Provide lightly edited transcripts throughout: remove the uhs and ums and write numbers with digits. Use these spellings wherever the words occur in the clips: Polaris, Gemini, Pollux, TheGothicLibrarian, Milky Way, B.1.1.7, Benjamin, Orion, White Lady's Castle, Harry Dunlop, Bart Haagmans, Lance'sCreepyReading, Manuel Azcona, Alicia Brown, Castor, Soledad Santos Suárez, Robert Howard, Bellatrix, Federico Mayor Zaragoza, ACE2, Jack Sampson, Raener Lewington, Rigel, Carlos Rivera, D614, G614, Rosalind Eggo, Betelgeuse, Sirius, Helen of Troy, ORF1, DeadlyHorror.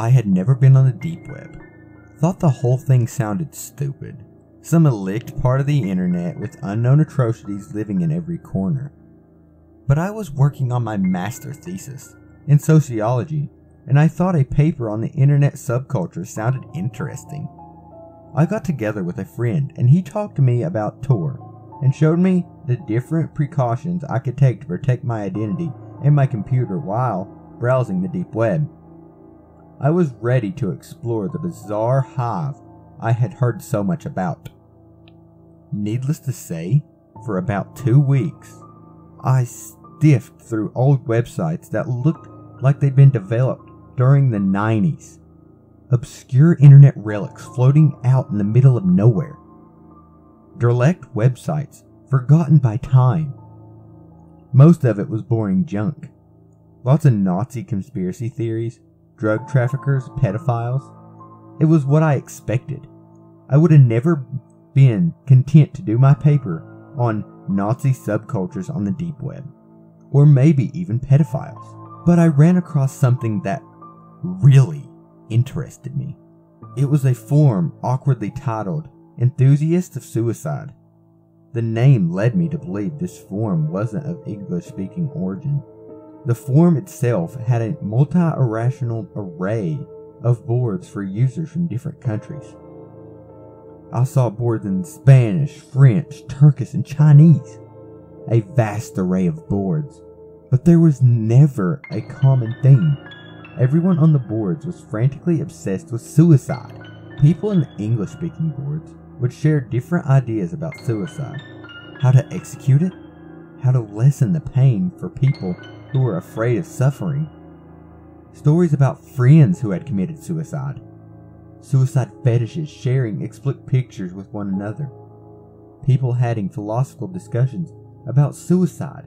I had never been on the deep web. Thought the whole thing sounded stupid. Some illicked part of the internet with unknown atrocities living in every corner. But I was working on my master thesis in sociology, and I thought a paper on the internet subculture sounded interesting. I got together with a friend and he talked to me about Tor and showed me the different precautions I could take to protect my identity and my computer while browsing the deep web. I was ready to explore the bizarre hive I had heard so much about. Needless to say, for about 2 weeks, I stiffed through old websites that looked like they'd been developed during the 90s. Obscure internet relics floating out in the middle of nowhere. Derelict websites forgotten by time. Most of it was boring junk. Lots of Nazi conspiracy theories, drug traffickers, pedophiles. It was what I expected. I would have never been content to do my paper on Nazi subcultures on the deep web, or maybe even pedophiles. But I ran across something that really interested me. It was a forum awkwardly titled Enthusiasts of Suicide. The name led me to believe this forum wasn't of English-speaking origin. The forum itself had a multi-irrational array of boards for users from different countries. I saw boards in Spanish, French, Turkish, and Chinese. A vast array of boards, but there was never a common theme. Everyone on the boards was frantically obsessed with suicide. People in the English-speaking boards would share different ideas about suicide, how to execute it, how to lessen the pain for people who were afraid of suffering, stories about friends who had committed suicide, suicide fetishes sharing explicit pictures with one another, people having philosophical discussions about suicide.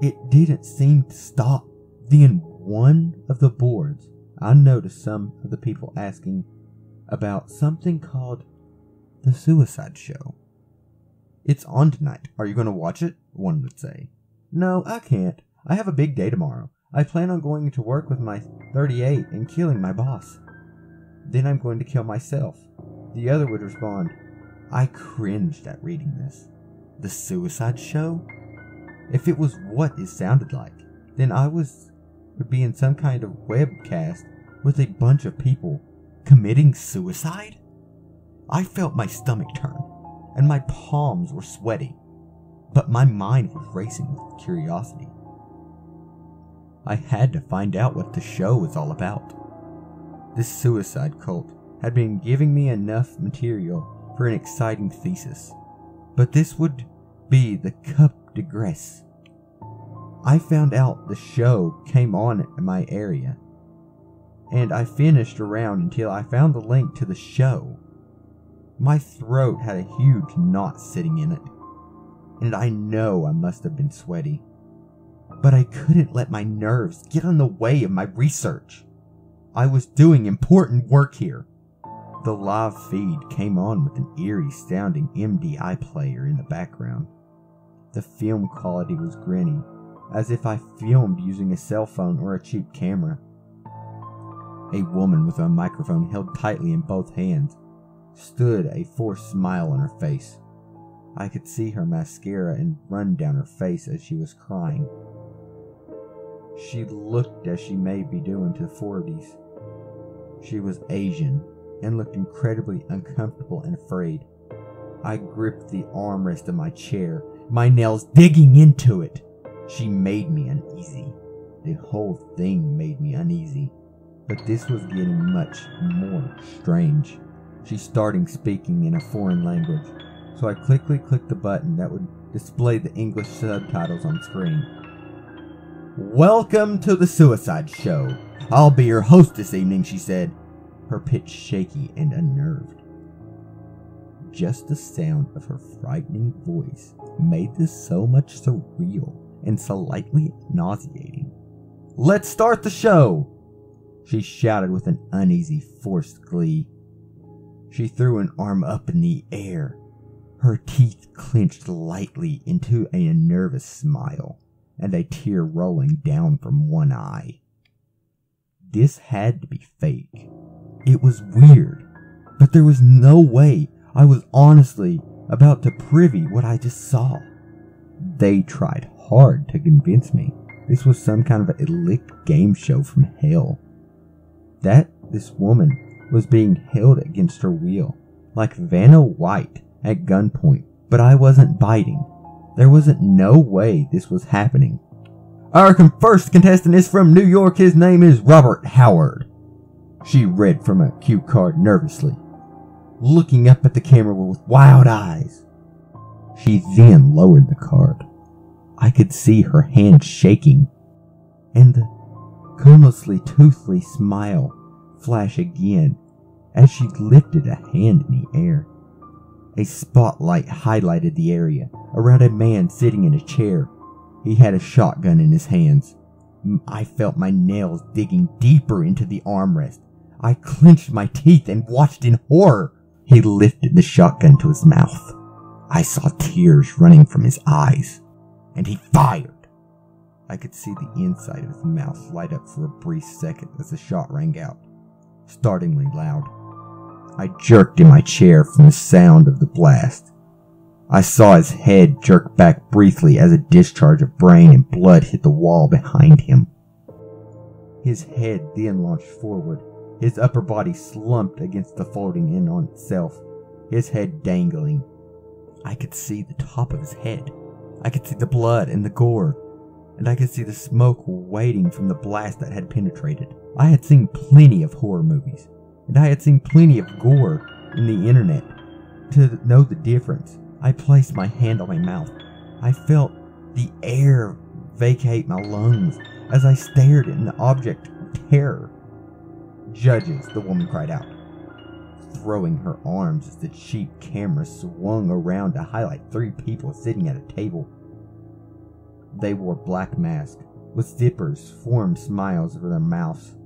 It didn't seem to stop. Then one of the boards, I noticed some of the people asking about something called The Suicide Show. "It's on tonight. Are you going to watch it?" one would say. "No, I can't. I have a big day tomorrow. I plan on going to work with my 38 and killing my boss. Then I'm going to kill myself." The other would respond. I cringed at reading this. The Suicide Show? If it was what it sounded like, then I would be in some kind of webcast with a bunch of people committing suicide? I felt my stomach turn, and my palms were sweaty, but my mind was racing with curiosity. I had to find out what the show was all about. This suicide cult had been giving me enough material for an exciting thesis, but this would be the coup de grace. I found out the show came on in my area, and I finished around until I found the link to the show. My throat had a huge knot sitting in it, and I know I must have been sweaty. But I couldn't let my nerves get in the way of my research. I was doing important work here. The live feed came on with an eerie-sounding MDI player in the background. The film quality was grainy, as if I filmed using a cell phone or a cheap camera. A woman with a microphone held tightly in both hands stood, a forced smile on her face. I could see her mascara and run down her face as she was crying. She looked as she may be due into the 40s. She was Asian and looked incredibly uncomfortable and afraid. I gripped the armrest of my chair, my nails digging into it. She made me uneasy. The whole thing made me uneasy, but this was getting much more strange. She's starting speaking in a foreign language, so I quickly clicked the button that would display the English subtitles on screen. "Welcome to the Suicide Show. I'll be your host this evening," she said, her pitch shaky and unnerved. Just the sound of her frightening voice made this so much surreal and slightly nauseating. "Let's start the show," she shouted with an uneasy, forced glee. She threw an arm up in the air. Her teeth clenched lightly into a nervous smile, and a tear rolling down from one eye. this had to be fake. It was weird, but there was no way I was honestly about to privy what I just saw. They tried hard to convince me this was some kind of elite game show from hell. That this woman was being held against her will, like Vanna White at gunpoint, but I wasn't biting. There wasn't no way this was happening. Our first contestant is from New York. His name is Robert Howard. She read from a cue card nervously, looking up at the camera with wild eyes. She then lowered the card. I could see her hand shaking, and the curiously toothy smile flash again as she lifted a hand in the air. A spotlight highlighted the area around a man sitting in a chair. He had a shotgun in his hands. I felt my nails digging deeper into the armrest. I clenched my teeth and watched in horror. He lifted the shotgun to his mouth. I saw tears running from his eyes, and he fired. I could see the inside of his mouth light up for a brief second as the shot rang out, startlingly loud. I jerked in my chair from the sound of the blast. I saw his head jerk back briefly as a discharge of brain and blood hit the wall behind him. His head then launched forward. His upper body slumped against the folding in on itself, his head dangling. I could see the top of his head. I could see the blood and the gore, and I could see the smoke waiting from the blast that had penetrated. I had seen plenty of horror movies, and I had seen plenty of gore in the internet to know the difference. I placed my hand on my mouth. I felt the air vacate my lungs as I stared at an object of terror. "Judges," the woman cried out, throwing her arms as the cheap camera swung around to highlight three people sitting at a table. They wore black masks with zippers formed smiles over their mouths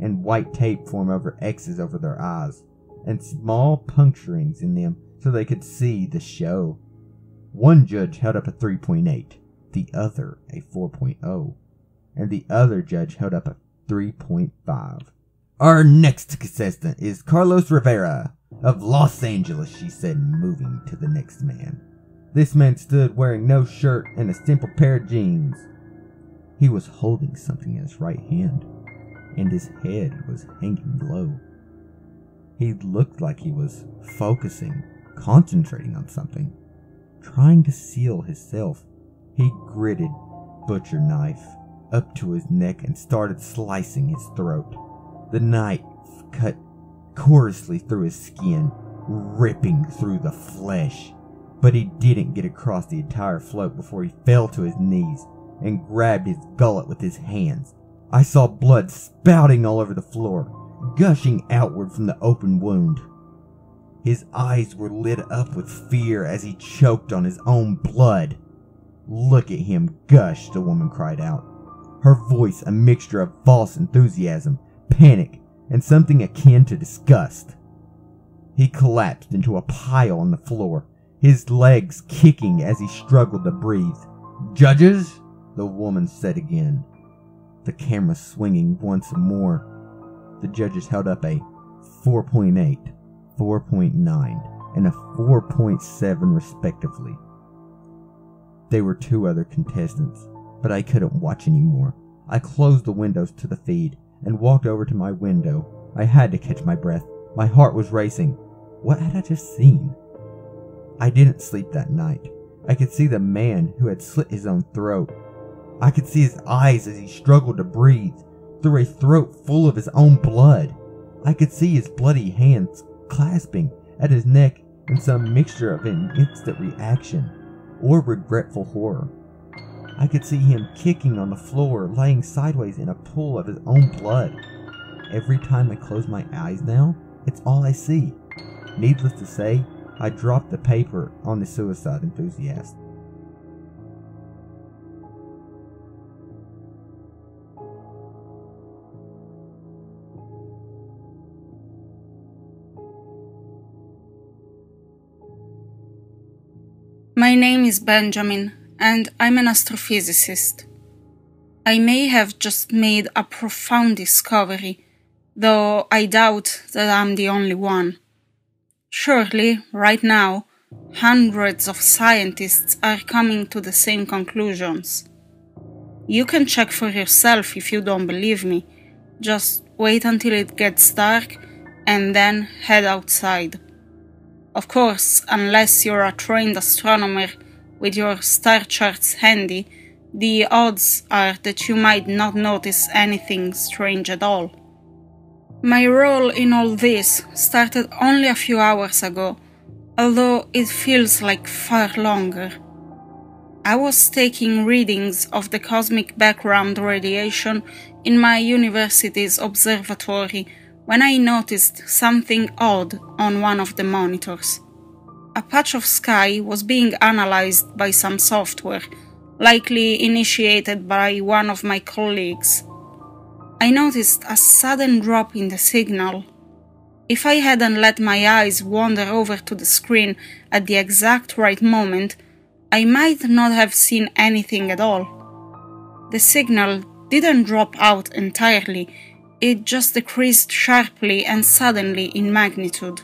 and white tape formed over X's over their eyes and small puncturings in them so they could see the show. One judge held up a 3.8, the other a 4.0, and the other judge held up a 3.5. "Our next contestant is Carlos Rivera of Los Angeles," she said, moving to the next man. This man stood wearing no shirt and a simple pair of jeans. He was holding something in his right hand, and his head was hanging low. He looked like he was focusing, concentrating on something, trying to seal himself. He gritted butcher knife up to his neck and started slicing his throat. The knife cut coarsely through his skin, ripping through the flesh, but he didn't get across the entire float before he fell to his knees and grabbed his gullet with his hands. I saw blood spouting all over the floor, gushing outward from the open wound. His eyes were lit up with fear as he choked on his own blood. "Look at him gush," the woman cried out, her voice a mixture of false enthusiasm, panic, and something akin to disgust. He collapsed into a pile on the floor, his legs kicking as he struggled to breathe. "Judges," the woman said again, the camera swinging once more. The judges held up a 4.8, 4.9, and a 4.7 respectively. There were two other contestants, but I couldn't watch anymore. I closed the windows to the feed and walked over to my window. I had to catch my breath. My heart was racing. What had I just seen? I didn't sleep that night. I could see the man who had slit his own throat. I could see his eyes as he struggled to breathe through a throat full of his own blood. I could see his bloody hands clasping at his neck in some mixture of an instant reaction or regretful horror. I could see him kicking on the floor, laying sideways in a pool of his own blood. Every time I close my eyes now, it's all I see. Needless to say, I dropped the paper on the suicide enthusiast. My name is Benjamin, and I'm an astrophysicist. I may have just made a profound discovery, though I doubt that I'm the only one. Surely, right now, hundreds of scientists are coming to the same conclusions. You can check for yourself if you don't believe me. Just wait until it gets dark and then head outside. Of course, unless you're a trained astronomer with your star charts handy, the odds are that you might not notice anything strange at all. My role in all this started only a few hours ago, although it feels like far longer. I was taking readings of the cosmic background radiation in my university's observatory when I noticed something odd on one of the monitors. A patch of sky was being analyzed by some software, likely initiated by one of my colleagues. I noticed a sudden drop in the signal. If I hadn't let my eyes wander over to the screen at the exact right moment, I might not have seen anything at all. The signal didn't drop out entirely, it just decreased sharply and suddenly in magnitude.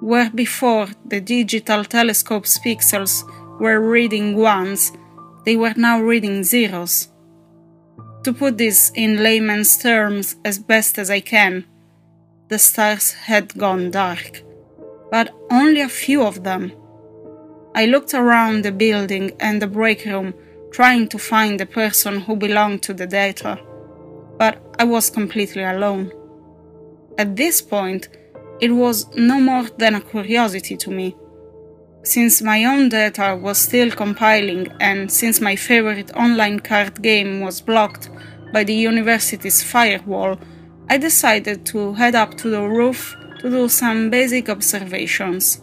Where before the digital telescope's pixels were reading ones, they were now reading zeros. To put this in layman's terms as best as I can, the stars had gone dark, but only a few of them. I looked around the building and the break room, trying to find the person who belonged to the data, but I was completely alone. At this point, it was no more than a curiosity to me. Since my own data was still compiling and since my favorite online card game was blocked by the university's firewall, I decided to head up to the roof to do some basic observations.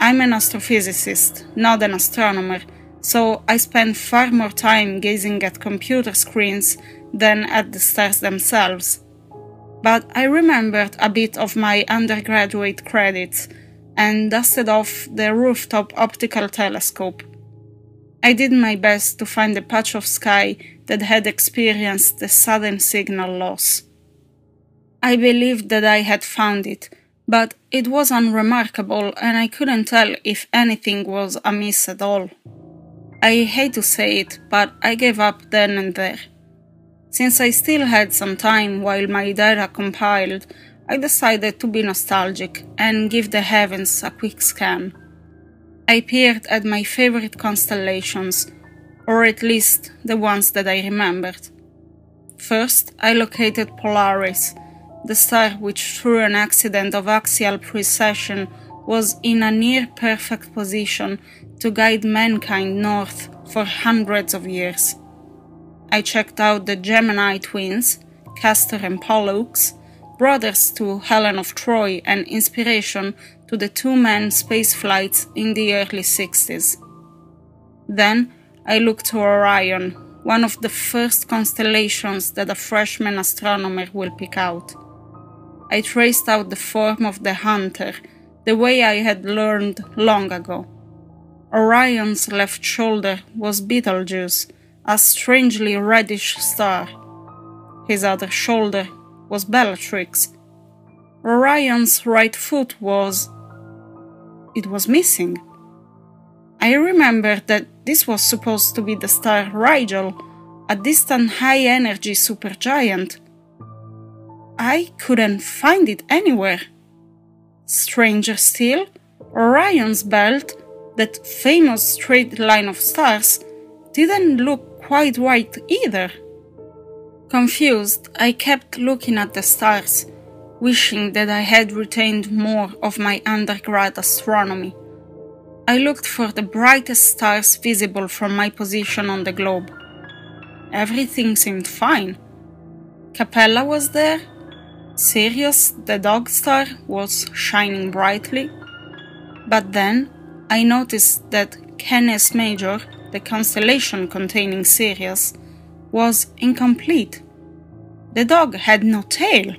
I'm an astrophysicist, not an astronomer, so I spend far more time gazing at computer screens than at the stars themselves. But I remembered a bit of my undergraduate credits and dusted off the rooftop optical telescope. I did my best to find the patch of sky that had experienced the sudden signal loss. I believed that I had found it, but it was unremarkable and I couldn't tell if anything was amiss at all. I hate to say it, but I gave up then and there. Since I still had some time while my data compiled, I decided to be nostalgic and give the heavens a quick scan. I peered at my favorite constellations, or at least the ones that I remembered. First, I located Polaris, the star which through an accident of axial precession was in a near-perfect position to guide mankind north for hundreds of years. I checked out the Gemini twins, Castor and Pollux, brothers to Helen of Troy and inspiration to the two-man space flights in the early 60s. Then I looked to Orion, one of the first constellations that a freshman astronomer will pick out. I traced out the form of the hunter, the way I had learned long ago. Orion's left shoulder was Betelgeuse, a strangely reddish star. His other shoulder was Bellatrix. Orion's right foot was... it was missing. I remembered that this was supposed to be the star Rigel, a distant high-energy supergiant. I couldn't find it anywhere. Stranger still, Orion's belt, that famous straight line of stars, didn't look quite right either. Confused, I kept looking at the stars, wishing that I had retained more of my undergrad astronomy. I looked for the brightest stars visible from my position on the globe. Everything seemed fine. Capella was there. Sirius, the dog star, was shining brightly. But then I noticed that Canis Major, the constellation containing Sirius, was incomplete. The dog had no tail.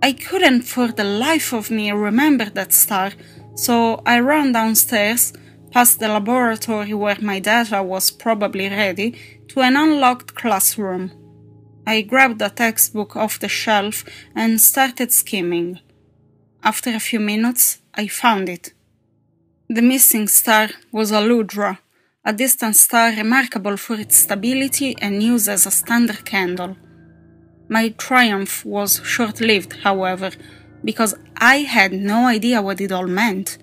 I couldn't for the life of me remember that star, so I ran downstairs past the laboratory where my data was probably ready, to an unlocked classroom. I grabbed a textbook off the shelf and started skimming. After a few minutes, I found it. The missing star was Aludra, a distant star remarkable for its stability and used as a standard candle. My triumph was short-lived, however, because I had no idea what it all meant.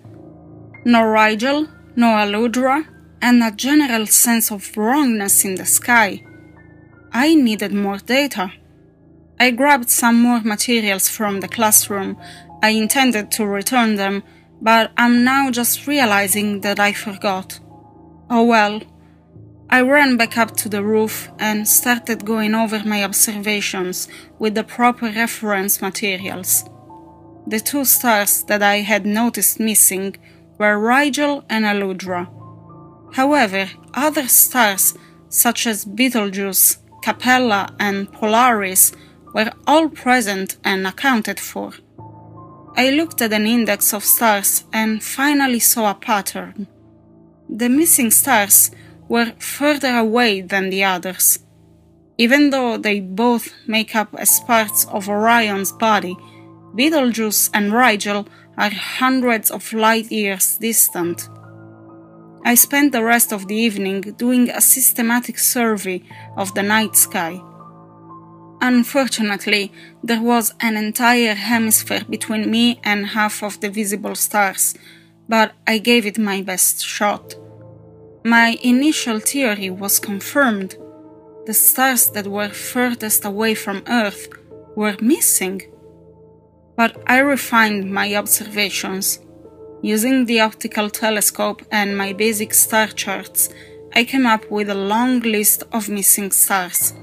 Nor Rigel, nor Aludra, and a general sense of wrongness in the sky. I needed more data. I grabbed some more materials from the classroom. I intended to return them, but I'm now just realizing that I forgot. Oh well. I ran back up to the roof and started going over my observations with the proper reference materials. The two stars that I had noticed missing were Rigel and Aludra. However, other stars such as Betelgeuse, Capella, and Polaris were all present and accounted for. I looked at an index of stars and finally saw a pattern. The missing stars were further away than the others. Even though they both make up as parts of Orion's body, Betelgeuse and Rigel are hundreds of light years distant. I spent the rest of the evening doing a systematic survey of the night sky. Unfortunately, there was an entire hemisphere between me and half of the visible stars, but I gave it my best shot. My initial theory was confirmed. The stars that were furthest away from Earth were missing. But I refined my observations. Using the optical telescope and my basic star charts, I came up with a long list of missing stars.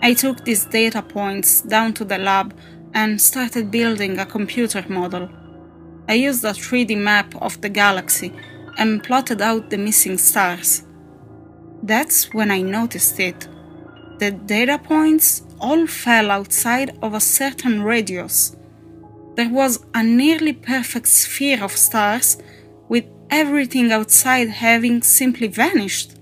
I took these data points down to the lab and started building a computer model. I used a 3D map of the galaxy and plotted out the missing stars. That's when I noticed it. The data points all fell outside of a certain radius. There was a nearly perfect sphere of stars, with everything outside having simply vanished.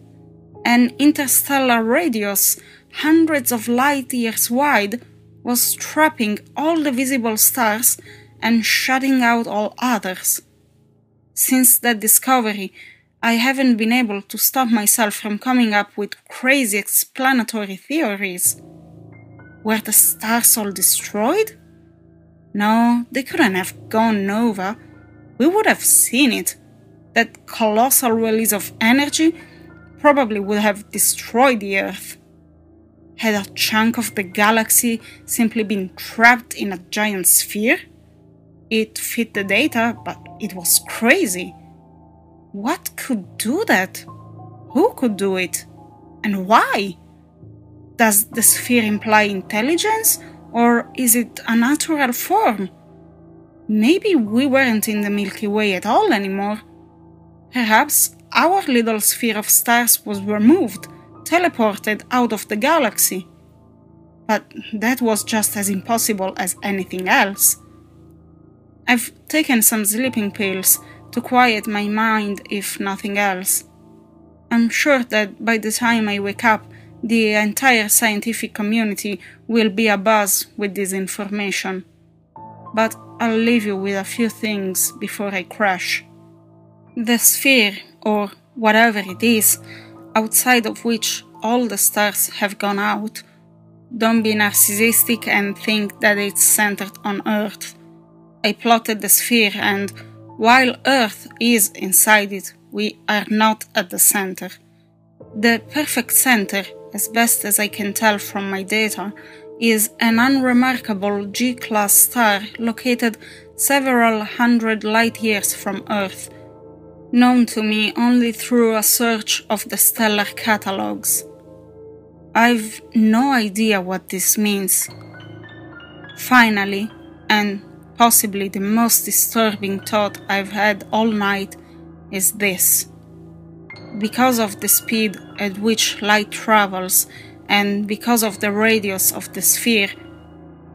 An interstellar radius hundreds of light years wide was trapping all the visible stars and shutting out all others. Since that discovery, I haven't been able to stop myself from coming up with crazy explanatory theories. Were the stars all destroyed? No, they couldn't have gone nova. We would have seen it. That colossal release of energy probably would have destroyed the Earth. Had a chunk of the galaxy simply been trapped in a giant sphere? It fit the data, but it was crazy. What could do that? Who could do it? And why? Does the sphere imply intelligence, or is it a natural form? Maybe we weren't in the Milky Way at all anymore. Perhaps our little sphere of stars was removed, teleported out of the galaxy. But that was just as impossible as anything else. I've taken some sleeping pills to quiet my mind, if nothing else. I'm sure that by the time I wake up, the entire scientific community will be abuzz with this information. But I'll leave you with a few things before I crash. The sphere, or whatever it is, outside of which all the stars have gone out. Don't be narcissistic and think that it's centered on Earth. I plotted the sphere, and while Earth is inside it, we are not at the center. The perfect center, as best as I can tell from my data, is an unremarkable G-class star located several hundred light-years from Earth, known to me only through a search of the stellar catalogs. I've no idea what this means. Finally, and possibly the most disturbing thought I've had all night, is this. Because of the speed at which light travels, and because of the radius of the sphere,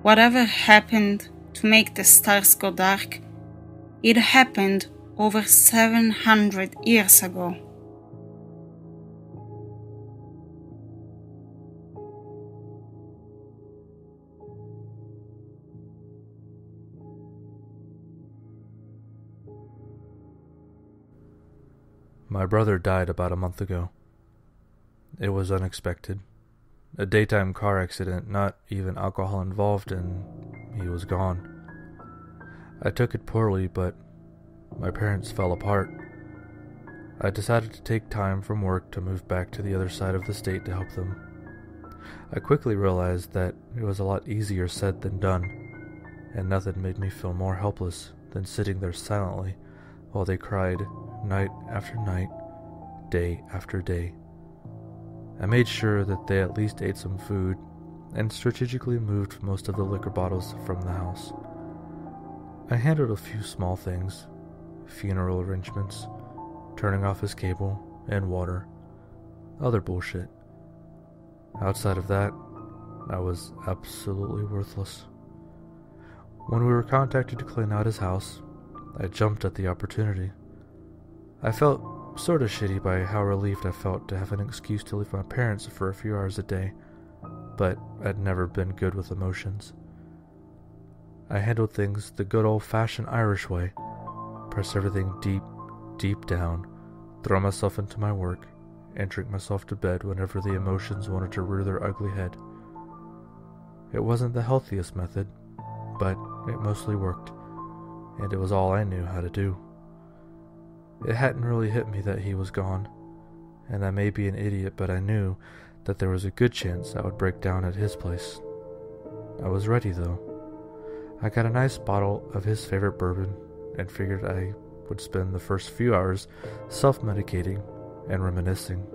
whatever happened to make the stars go dark, it happened over 700 years ago. My brother died about a month ago. It was unexpected. A daytime car accident, not even alcohol involved, and he was gone. I took it poorly, but my parents fell apart. I decided to take time from work to move back to the other side of the state to help them. I quickly realized that it was a lot easier said than done, and nothing made me feel more helpless than sitting there silently while they cried night after night, day after day. I made sure that they at least ate some food and strategically moved most of the liquor bottles from the house. I handled a few small things, funeral arrangements, turning off his cable and water, other bullshit. Outside of that, I was absolutely worthless. When we were contacted to clean out his house, I jumped at the opportunity. I felt sort of shitty by how relieved I felt to have an excuse to leave my parents for a few hours a day, but I'd never been good with emotions. I handled things the good old-fashioned Irish way, press everything deep, deep down, throw myself into my work, and drink myself to bed whenever the emotions wanted to rear their ugly head. It wasn't the healthiest method, but it mostly worked, and it was all I knew how to do. It hadn't really hit me that he was gone, and I may be an idiot, but I knew that there was a good chance I would break down at his place. I was ready, though. I got a nice bottle of his favorite bourbon and figured I would spend the first few hours self-medicating and reminiscing.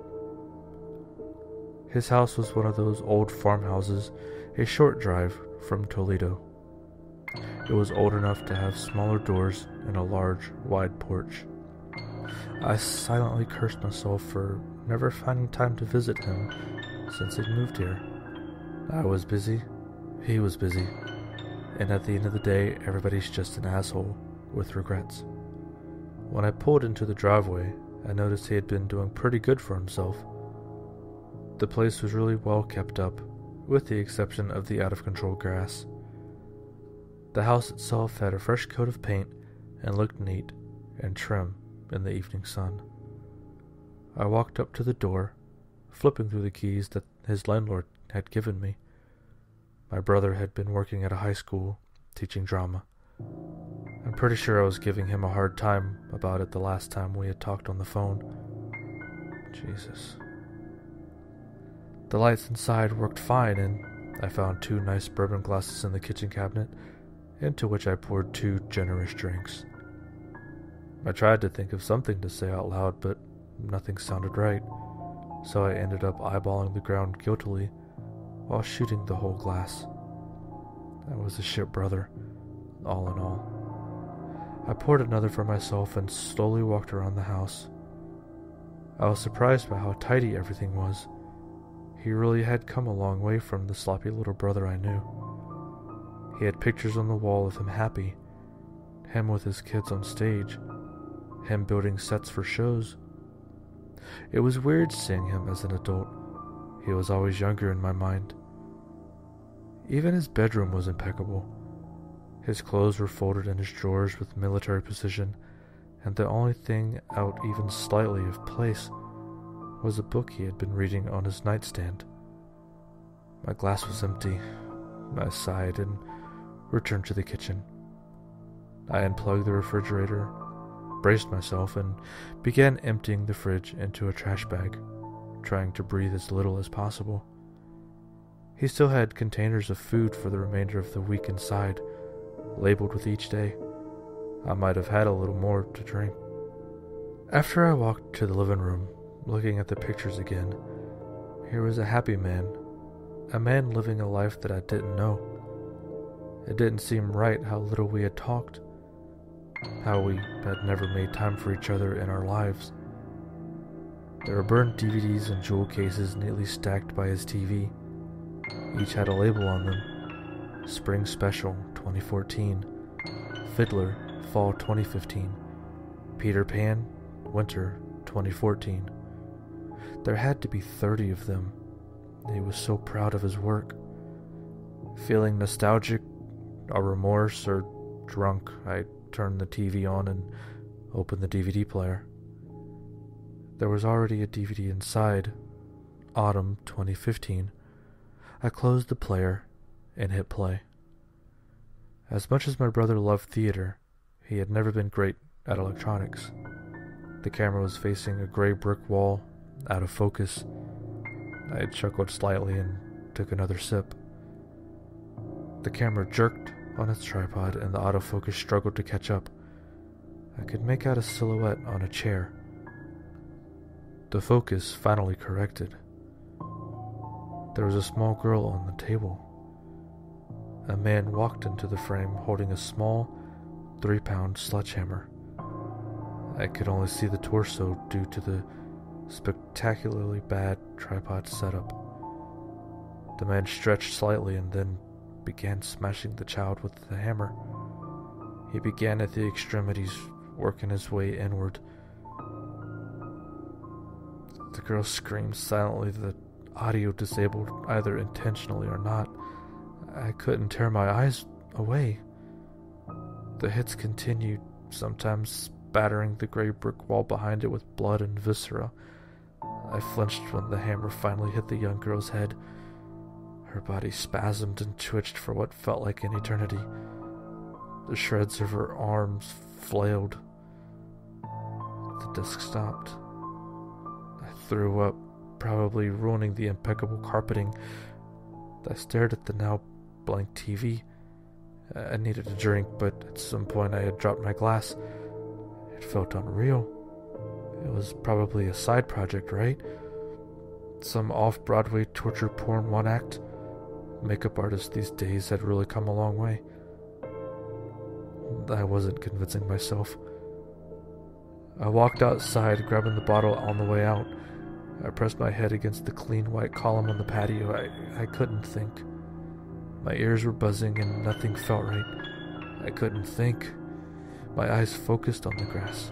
His house was one of those old farmhouses a short drive from Toledo. It was old enough to have smaller doors and a large, wide porch. I silently cursed myself for never finding time to visit him since he'd moved here. I was busy, he was busy, and at the end of the day, everybody's just an asshole with regrets. When I pulled into the driveway, I noticed he had been doing pretty good for himself. The place was really well kept up, with the exception of the out-of-control grass. The house itself had a fresh coat of paint and looked neat and trim in the evening sun. I walked up to the door, flipping through the keys that his landlord had given me. My brother had been working at a high school, teaching drama. I'm pretty sure I was giving him a hard time about it the last time we had talked on the phone. Jesus. The lights inside worked fine, and I found two nice bourbon glasses in the kitchen cabinet, into which I poured two generous drinks. I tried to think of something to say out loud, but nothing sounded right, so I ended up eyeballing the ground guiltily while shooting the whole glass. I was a shit brother, all in all. I poured another for myself and slowly walked around the house. I was surprised by how tidy everything was. He really had come a long way from the sloppy little brother I knew. He had pictures on the wall of him happy, him with his kids on stage, him building sets for shows. It was weird seeing him as an adult. He was always younger in my mind. Even his bedroom was impeccable. His clothes were folded in his drawers with military precision, and the only thing out even slightly of place was a book he had been reading on his nightstand. My glass was empty. I sighed and returned to the kitchen. I unplugged the refrigerator, braced myself, and began emptying the fridge into a trash bag, trying to breathe as little as possible. He still had containers of food for the remainder of the week inside, labeled with each day. I might have had a little more to drink. After I walked to the living room, looking at the pictures again, here was a happy man, a man living a life that I didn't know. It didn't seem right how little we had talked, how we had never made time for each other in our lives. There were burned DVDs and jewel cases neatly stacked by his TV. Each had a label on them: Spring Special 2014, Fiddler Fall 2015, Peter Pan, winter 2014. There had to be 30 of them. He was so proud of his work. Feeling nostalgic, or remorse, or drunk, I turned the TV on and opened the DVD player. There was already a DVD inside, autumn 2015. I closed the player and hit play. As much as my brother loved theater, he had never been great at electronics. The camera was facing a gray brick wall, out of focus. I chuckled slightly and took another sip. The camera jerked on its tripod and the autofocus struggled to catch up. I could make out a silhouette on a chair. The focus finally corrected. There was a small girl on the table. A man walked into the frame holding a small 3-pound sledgehammer. I could only see the torso due to the spectacularly bad tripod setup. The man stretched slightly and then began smashing the child with the hammer. He began at the extremities, working his way inward. The girl screamed silently, the audio disabled either intentionally or not. I couldn't tear my eyes away. The hits continued, sometimes spattering the gray brick wall behind it with blood and viscera. I flinched when the hammer finally hit the young girl's head. Her body spasmed and twitched for what felt like an eternity. The shreds of her arms flailed. The disc stopped. I threw up, probably ruining the impeccable carpeting. I stared at the now blank TV. I needed a drink, but at some point I had dropped my glass. It felt unreal. It was probably a side project, right? Some off-Broadway torture porn one act. Makeup artists these days had really come a long way. I wasn't convincing myself. I walked outside, grabbing the bottle on the way out. I pressed my head against the clean white column on the patio. I couldn't think. My ears were buzzing and nothing felt right. I couldn't think. My eyes focused on the grass.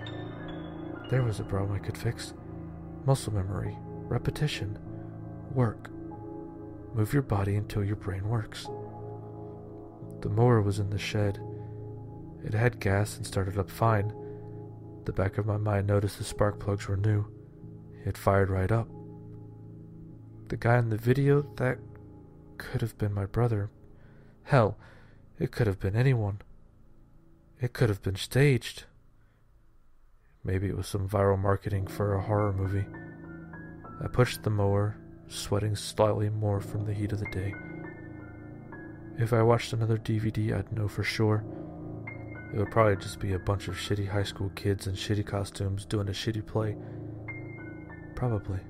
There was a problem I could fix. Muscle memory. Repetition. Work. Move your body until your brain works. The mower was in the shed. It had gas and started up fine. The back of my mind noticed the spark plugs were new. It fired right up. The guy in the video, that could have been my brother. Hell, it could have been anyone. It could have been staged. Maybe it was some viral marketing for a horror movie. I pushed the mower, sweating slightly more from the heat of the day. If I watched another DVD, I'd know for sure. It would probably just be a bunch of shitty high school kids in shitty costumes doing a shitty play. Probably.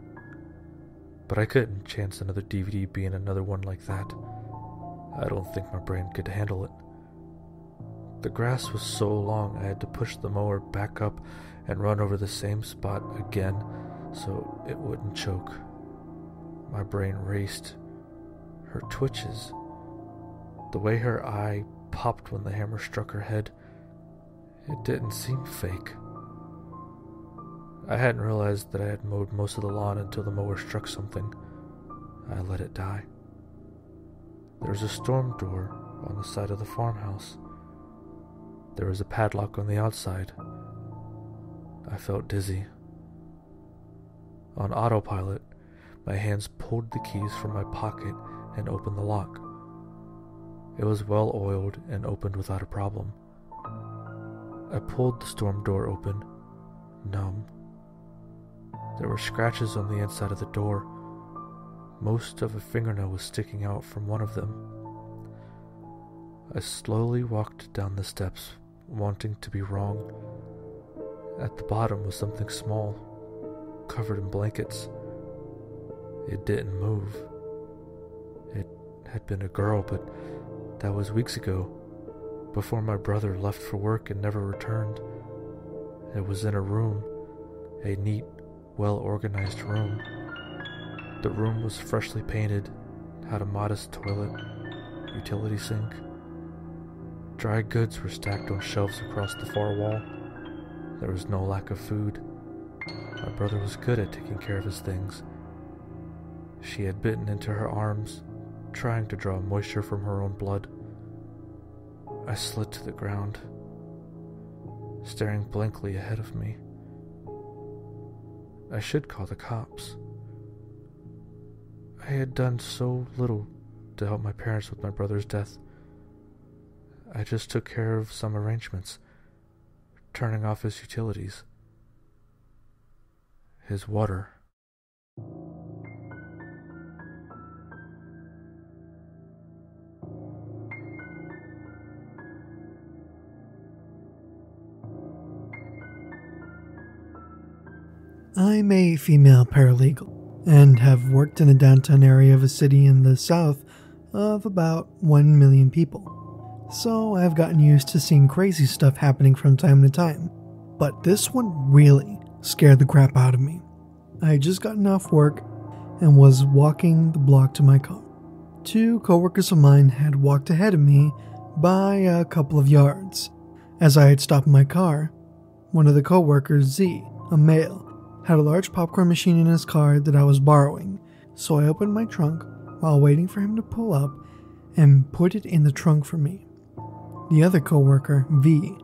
But I couldn't chance another DVD being another one like that. I don't think my brain could handle it. The grass was so long I had to push the mower back up and run over the same spot again so it wouldn't choke. My brain raced. Her twitches. The way her eye popped when the hammer struck her head. It didn't seem fake. I hadn't realized that I had mowed most of the lawn until the mower struck something. I let it die. There was a storm door on the side of the farmhouse. There was a padlock on the outside. I felt dizzy. On autopilot, my hands pulled the keys from my pocket and opened the lock. It was well oiled and opened without a problem. I pulled the storm door open, numb. There were scratches on the inside of the door. Most of a fingernail was sticking out from one of them. I slowly walked down the steps, wanting to be wrong. At the bottom was something small, covered in blankets. It didn't move. It had been a girl, but that was weeks ago, before my brother left for work and never returned. It was in a room, a neat, well-organized room. The room was freshly painted, had a modest toilet, utility sink. Dry goods were stacked on shelves across the far wall. There was no lack of food. My brother was good at taking care of his things. She had bitten into her arms, trying to draw moisture from her own blood. I slid to the ground, staring blankly ahead of me. I should call the cops. I had done so little to help my parents with my brother's death. I just took care of some arrangements, turning off his utilities, his water. I'm a female paralegal, and have worked in a downtown area of a city in the south of about 1 million people, so I've gotten used to seeing crazy stuff happening from time to time, but this one really scared the crap out of me. I had just gotten off work and was walking the block to my car. Two coworkers of mine had walked ahead of me by a couple of yards. As I had stopped my car, one of the coworkers, Z, a male, had a large popcorn machine in his car that I was borrowing, so I opened my trunk while waiting for him to pull up and put it in the trunk for me. The other coworker, V,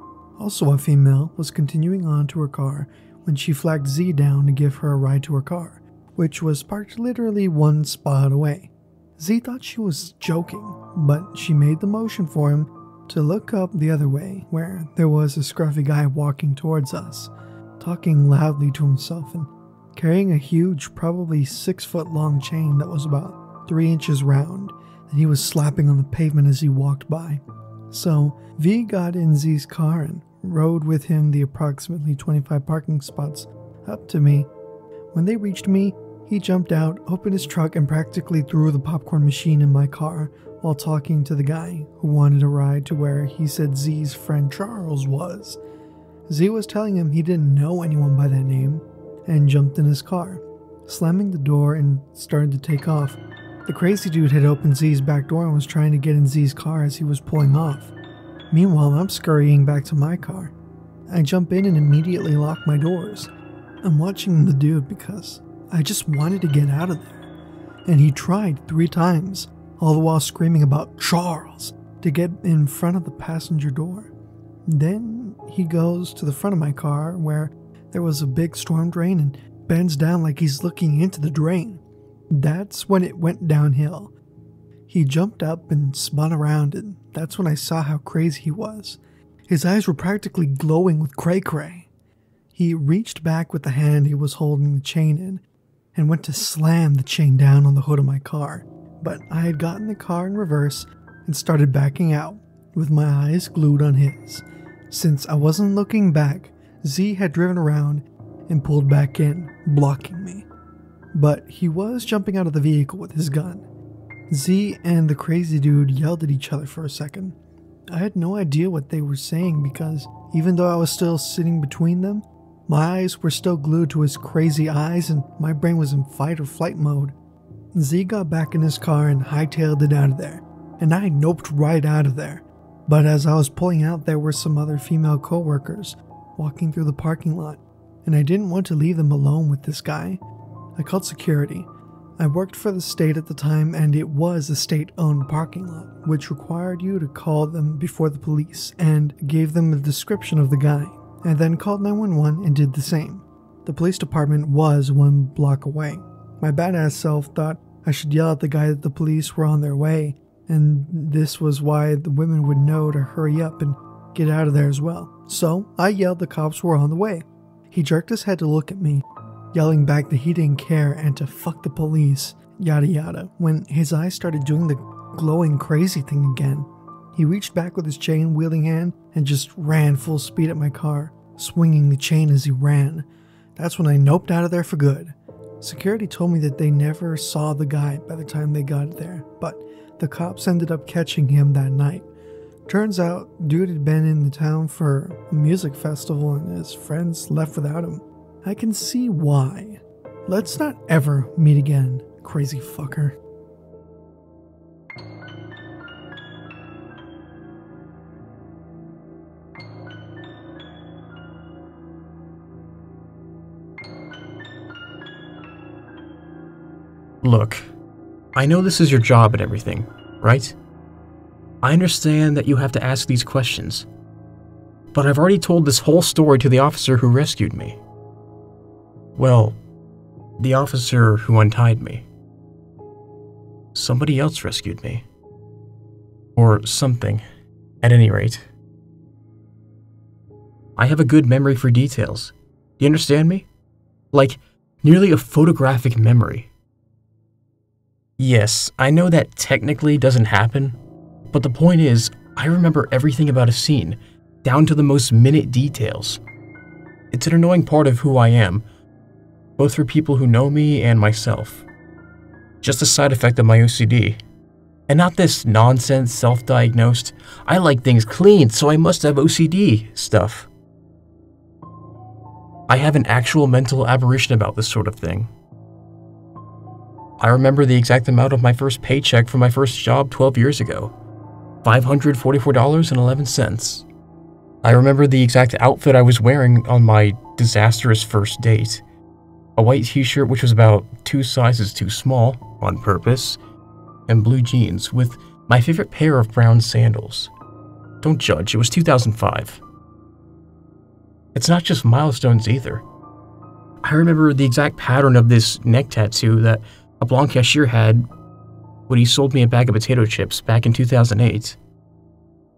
also a female, was continuing on to her car when she flagged Z down to give her a ride to her car, which was parked literally one spot away. Z thought she was joking, but she made the motion for him to look up the other way, where there was a scruffy guy walking towards us, talking loudly to himself and carrying a huge, probably 6-foot long chain that was about 3 inches round that he was slapping on the pavement as he walked by. So V got in Z's car and rode with him the approximately 25 parking spots up to me. When they reached me, he jumped out, opened his truck, and practically threw the popcorn machine in my car while talking to the guy who wanted a ride to where he said Z's friend Charles was. Z was telling him he didn't know anyone by that name, and jumped in his car, slamming the door and started to take off. The crazy dude had opened Z's back door and was trying to get in Z's car as he was pulling off. Meanwhile, I'm scurrying back to my car. I jump in and immediately lock my doors. I'm watching the dude because I just wanted to get out of there, and he tried 3 times, all the while screaming about Charles to get in front of the passenger door. Then he goes to the front of my car where there was a big storm drain and bends down like he's looking into the drain. That's when it went downhill. He jumped up and spun around, and that's when I saw how crazy he was. His eyes were practically glowing with cray-cray. He reached back with the hand he was holding the chain in and went to slam the chain down on the hood of my car, but I had gotten the car in reverse and started backing out with my eyes glued on his. Since I wasn't looking back, Z had driven around and pulled back in, blocking me. But he was jumping out of the vehicle with his gun. Z and the crazy dude yelled at each other for a second. I had no idea what they were saying because even though I was still sitting between them, my eyes were still glued to his crazy eyes and my brain was in fight or flight mode. Z got back in his car and hightailed it out of there, and I noped right out of there. But as I was pulling out, there were some other female co-workers walking through the parking lot, and I didn't want to leave them alone with this guy. I called security. I worked for the state at the time, and it was a state-owned parking lot, which required you to call them before the police, and gave them a description of the guy. I then called 911 and did the same. The police department was one block away. My badass self thought I should yell at the guy that the police were on their way, and this was why the women would know to hurry up and get out of there as well. So I yelled the cops were on the way. He jerked his head to look at me, yelling back that he didn't care and to fuck the police, yada yada, when his eyes started doing the glowing crazy thing again. He reached back with his chain wielding hand and just ran full speed at my car, swinging the chain as he ran. That's when I noped out of there for good. Security told me that they never saw the guy by the time they got there, but the cops ended up catching him that night. Turns out, dude had been in the town for a music festival and his friends left without him. I can see why. Let's not ever meet again, crazy fucker. Look, I know this is your job and everything, right? I understand that you have to ask these questions, but I've already told this whole story to the officer who rescued me. Well, the officer who untied me. Somebody else rescued me. Or something, at any rate. I have a good memory for details. Do you understand me? Like, nearly a photographic memory. Yes, I know that technically doesn't happen, but the point is, I remember everything about a scene, down to the most minute details. It's an annoying part of who I am, both for people who know me and myself. Just a side effect of my OCD. And not this nonsense self-diagnosed, I like things clean, so I must have OCD stuff. I have an actual mental aberration about this sort of thing. I remember the exact amount of my first paycheck from my first job 12 years ago, $544.11. I remember the exact outfit I was wearing on my disastrous first date. A white t-shirt which was about 2 sizes too small, on purpose, and blue jeans with my favorite pair of brown sandals. Don't judge, it was 2005. It's not just milestones either. I remember the exact pattern of this neck tattoo that a blonde cashier had when he sold me a bag of potato chips back in 2008.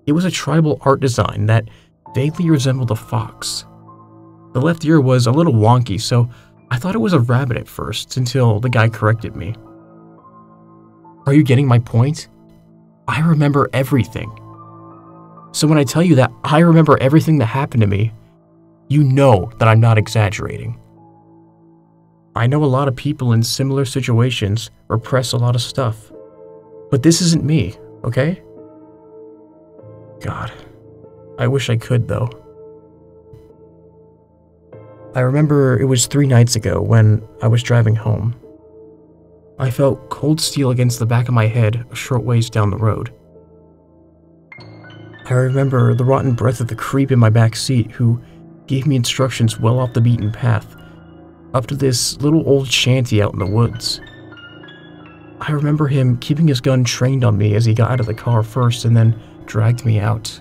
It was a tribal art design that vaguely resembled a fox. The left ear was a little wonky, so I thought it was a rabbit at first, until the guy corrected me. Are you getting my point? I remember everything. So when I tell you that I remember everything that happened to me, you know that I'm not exaggerating. I know a lot of people in similar situations repress a lot of stuff, but this isn't me, okay? God, I wish I could though. I remember it was 3 nights ago when I was driving home. I felt cold steel against the back of my head a short ways down the road. I remember the rotten breath of the creep in my back seat who gave me instructions well off the beaten path, up to this little old shanty out in the woods. I remember him keeping his gun trained on me as he got out of the car first and then dragged me out.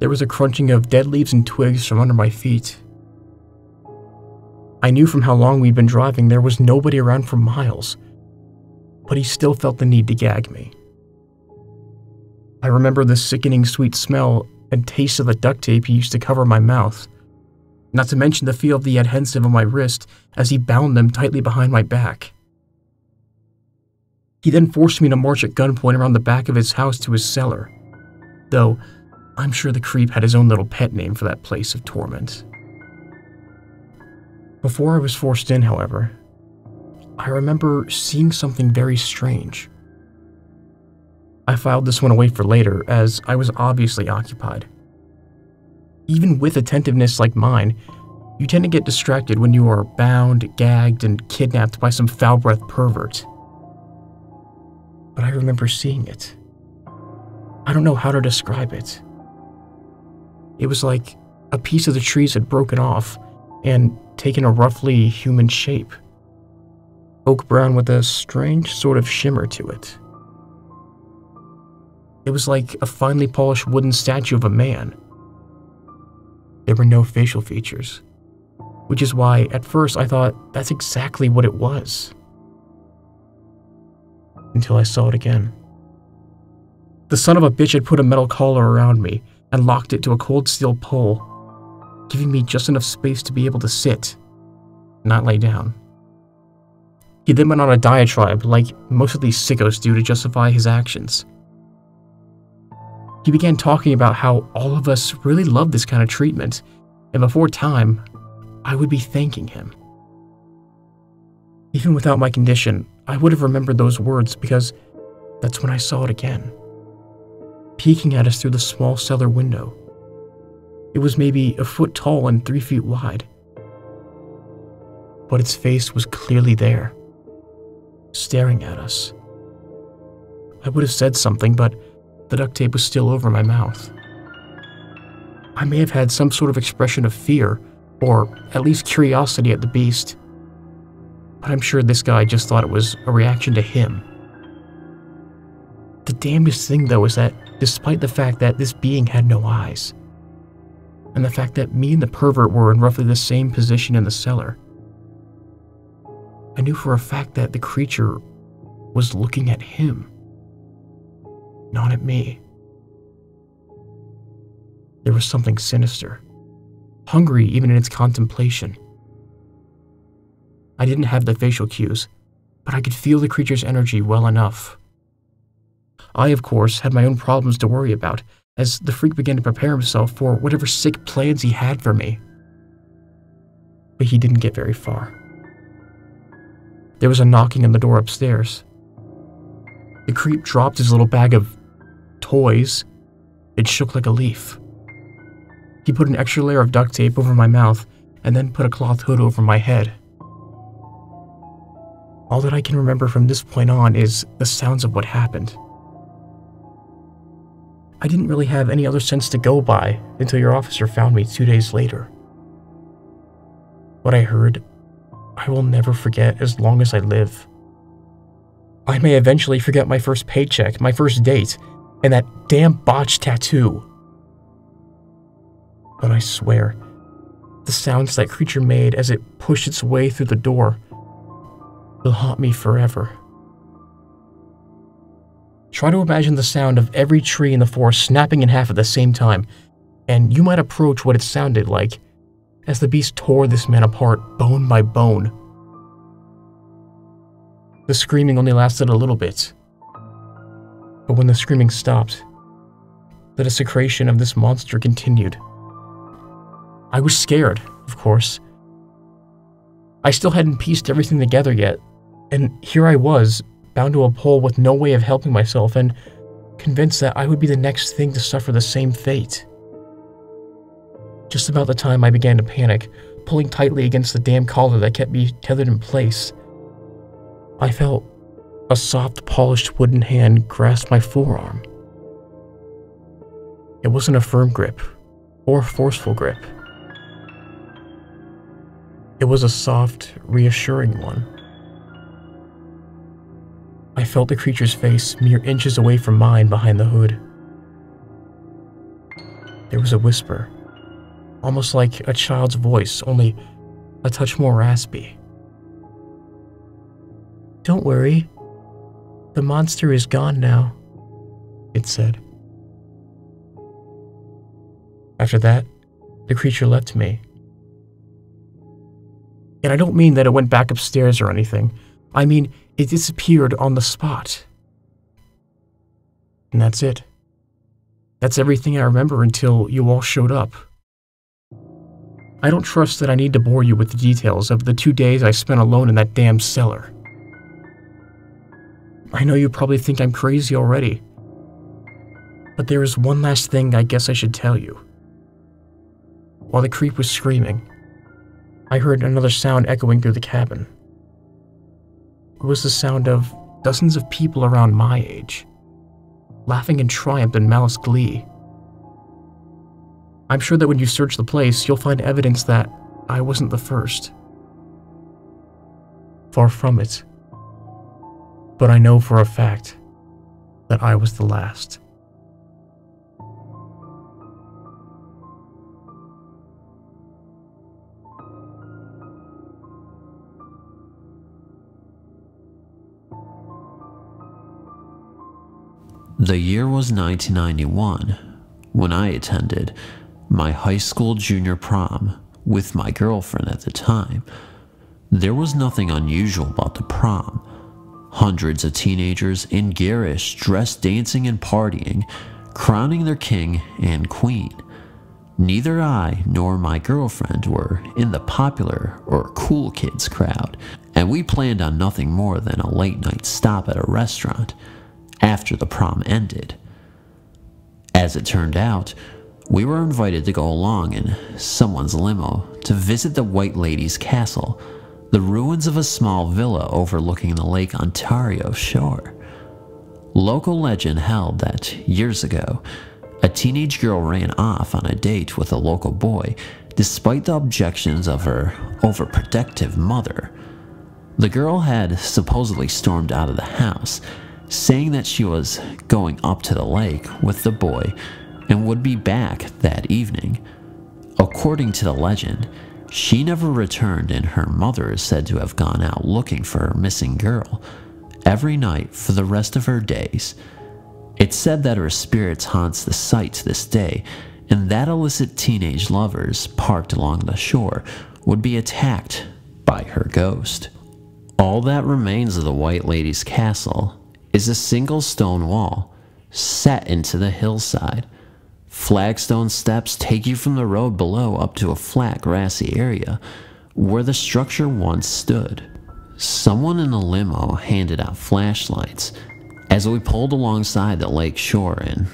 There was a crunching of dead leaves and twigs from under my feet. I knew from how long we'd been driving there was nobody around for miles, but he still felt the need to gag me. I remember the sickening sweet smell and taste of the duct tape he used to cover my mouth, not to mention the feel of the adhesive on my wrist as he bound them tightly behind my back. He then forced me to march at gunpoint around the back of his house to his cellar, though I'm sure the creep had his own little pet name for that place of torment. Before I was forced in, however, I remember seeing something very strange. I filed this one away for later, as I was obviously occupied. Even with attentiveness like mine, you tend to get distracted when you are bound, gagged, and kidnapped by some foul-breathed pervert. But I remember seeing it. I don't know how to describe it. It was like a piece of the trees had broken off and taken a roughly human shape, oak brown with a strange sort of shimmer to it. It was like a finely polished wooden statue of a man. There were no facial features, which is why at first I thought that's exactly what it was, until I saw it again. The son of a bitch had put a metal collar around me and locked it to a cold steel pole, giving me just enough space to be able to sit, not lay down. He then went on a diatribe, like most of these sickos do to justify his actions. He began talking about how all of us really love this kind of treatment, and before time, I would be thanking him. Even without my condition, I would have remembered those words because that's when I saw it again, peeking at us through the small cellar window. It was maybe a foot tall and 3 feet wide, but its face was clearly there, staring at us. I would have said something, but the duct tape was still over my mouth. I may have had some sort of expression of fear, or at least curiosity at the beast, but I'm sure this guy just thought it was a reaction to him. The damnedest thing, though, is that despite the fact that this being had no eyes, and the fact that me and the pervert were in roughly the same position in the cellar, I knew for a fact that the creature was looking at him, not at me. There was something sinister, hungry even in its contemplation. I didn't have the facial cues, but I could feel the creature's energy well enough. I, of course, had my own problems to worry about, as the freak began to prepare himself for whatever sick plans he had for me. But he didn't get very far. There was a knocking on the door upstairs. The creep dropped his little bag of toys. It shook like a leaf. He put an extra layer of duct tape over my mouth and then put a cloth hood over my head. All that I can remember from this point on is the sounds of what happened. I didn't really have any other sense to go by until your officer found me 2 days later. What I heard, I will never forget as long as I live. I may eventually forget my first paycheck, my first date, and that damn botched tattoo. But I swear, the sounds that creature made as it pushed its way through the door will haunt me forever. Try to imagine the sound of every tree in the forest snapping in half at the same time, and you might approach what it sounded like as the beast tore this man apart bone by bone. The screaming only lasted a little bit, but when the screaming stopped, the desecration of this monster continued. I was scared, of course. I still hadn't pieced everything together yet, and here I was, bound to a pole with no way of helping myself and convinced that I would be the next thing to suffer the same fate. Just about the time I began to panic, pulling tightly against the damn collar that kept me tethered in place, I felt a soft, polished wooden hand grasp my forearm. It wasn't a firm grip or a forceful grip. It was a soft, reassuring one. I felt the creature's face mere inches away from mine behind the hood. There was a whisper, almost like a child's voice, only a touch more raspy. "Don't worry, the monster is gone now," it said. After that, the creature left me. And I don't mean that it went back upstairs or anything. I mean, it disappeared on the spot. And that's it. That's everything I remember until you all showed up. I don't trust that I need to bore you with the details of the 2 days I spent alone in that damn cellar. I know you probably think I'm crazy already, but there is one last thing I guess I should tell you. While the creep was screaming, I heard another sound echoing through the cabin. It was the sound of dozens of people around my age, laughing in triumph and malice glee. I'm sure that when you search the place, you'll find evidence that I wasn't the first. Far from it. But I know for a fact that I was the last. The year was 1991, when I attended my high school junior prom with my girlfriend at the time. There was nothing unusual about the prom. Hundreds of teenagers in garish dress dancing and partying, crowning their king and queen. Neither I nor my girlfriend were in the popular or cool kids crowd, and we planned on nothing more than a late night stop at a restaurant after the prom ended. As it turned out, we were invited to go along in someone's limo to visit the White Lady's Castle, the ruins of a small villa overlooking the Lake Ontario shore. Local legend held that years ago, a teenage girl ran off on a date with a local boy despite the objections of her overprotective mother. The girl had supposedly stormed out of the house, saying that she was going up to the lake with the boy and would be back that evening. According to the legend, she never returned, and her mother is said to have gone out looking for her missing girl every night for the rest of her days. It's said that her spirit haunts the site to this day, and that illicit teenage lovers parked along the shore would be attacked by her ghost. All that remains of the White Lady's Castle is a single stone wall set into the hillside. Flagstone steps take you from the road below up to a flat grassy area where the structure once stood. Someone in a limo handed out flashlights as we pulled alongside the lake shore and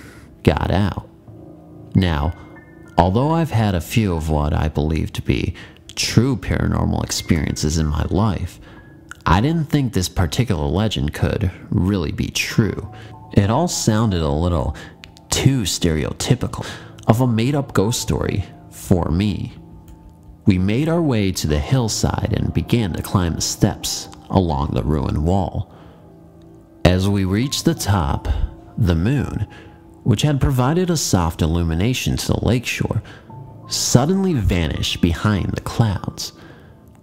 got out. Now, although I've had a few of what I believe to be true paranormal experiences in my life, I didn't think this particular legend could really be true. It all sounded a little too stereotypical of a made-up ghost story for me. We made our way to the hillside and began to climb the steps along the ruined wall. As we reached the top, the moon, which had provided a soft illumination to the lakeshore, suddenly vanished behind the clouds.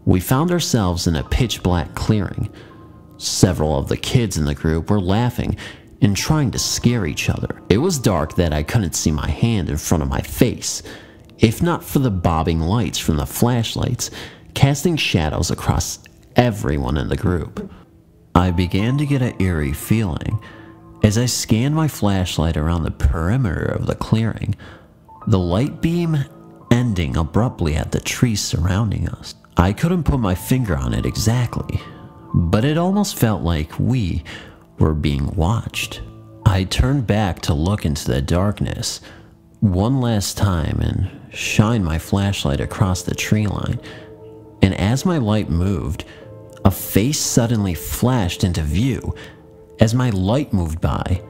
We found ourselves in a pitch-black clearing. Several of the kids in the group were laughing and trying to scare each other. It was dark that I couldn't see my hand in front of my face, if not for the bobbing lights from the flashlights casting shadows across everyone in the group. I began to get an eerie feeling as I scanned my flashlight around the perimeter of the clearing, the light beam ending abruptly at the trees surrounding us. I couldn't put my finger on it exactly, but it almost felt like we were being watched. I turned back to look into the darkness one last time and shine my flashlight across the tree line, and as my light moved, a face suddenly flashed into view as my light moved by.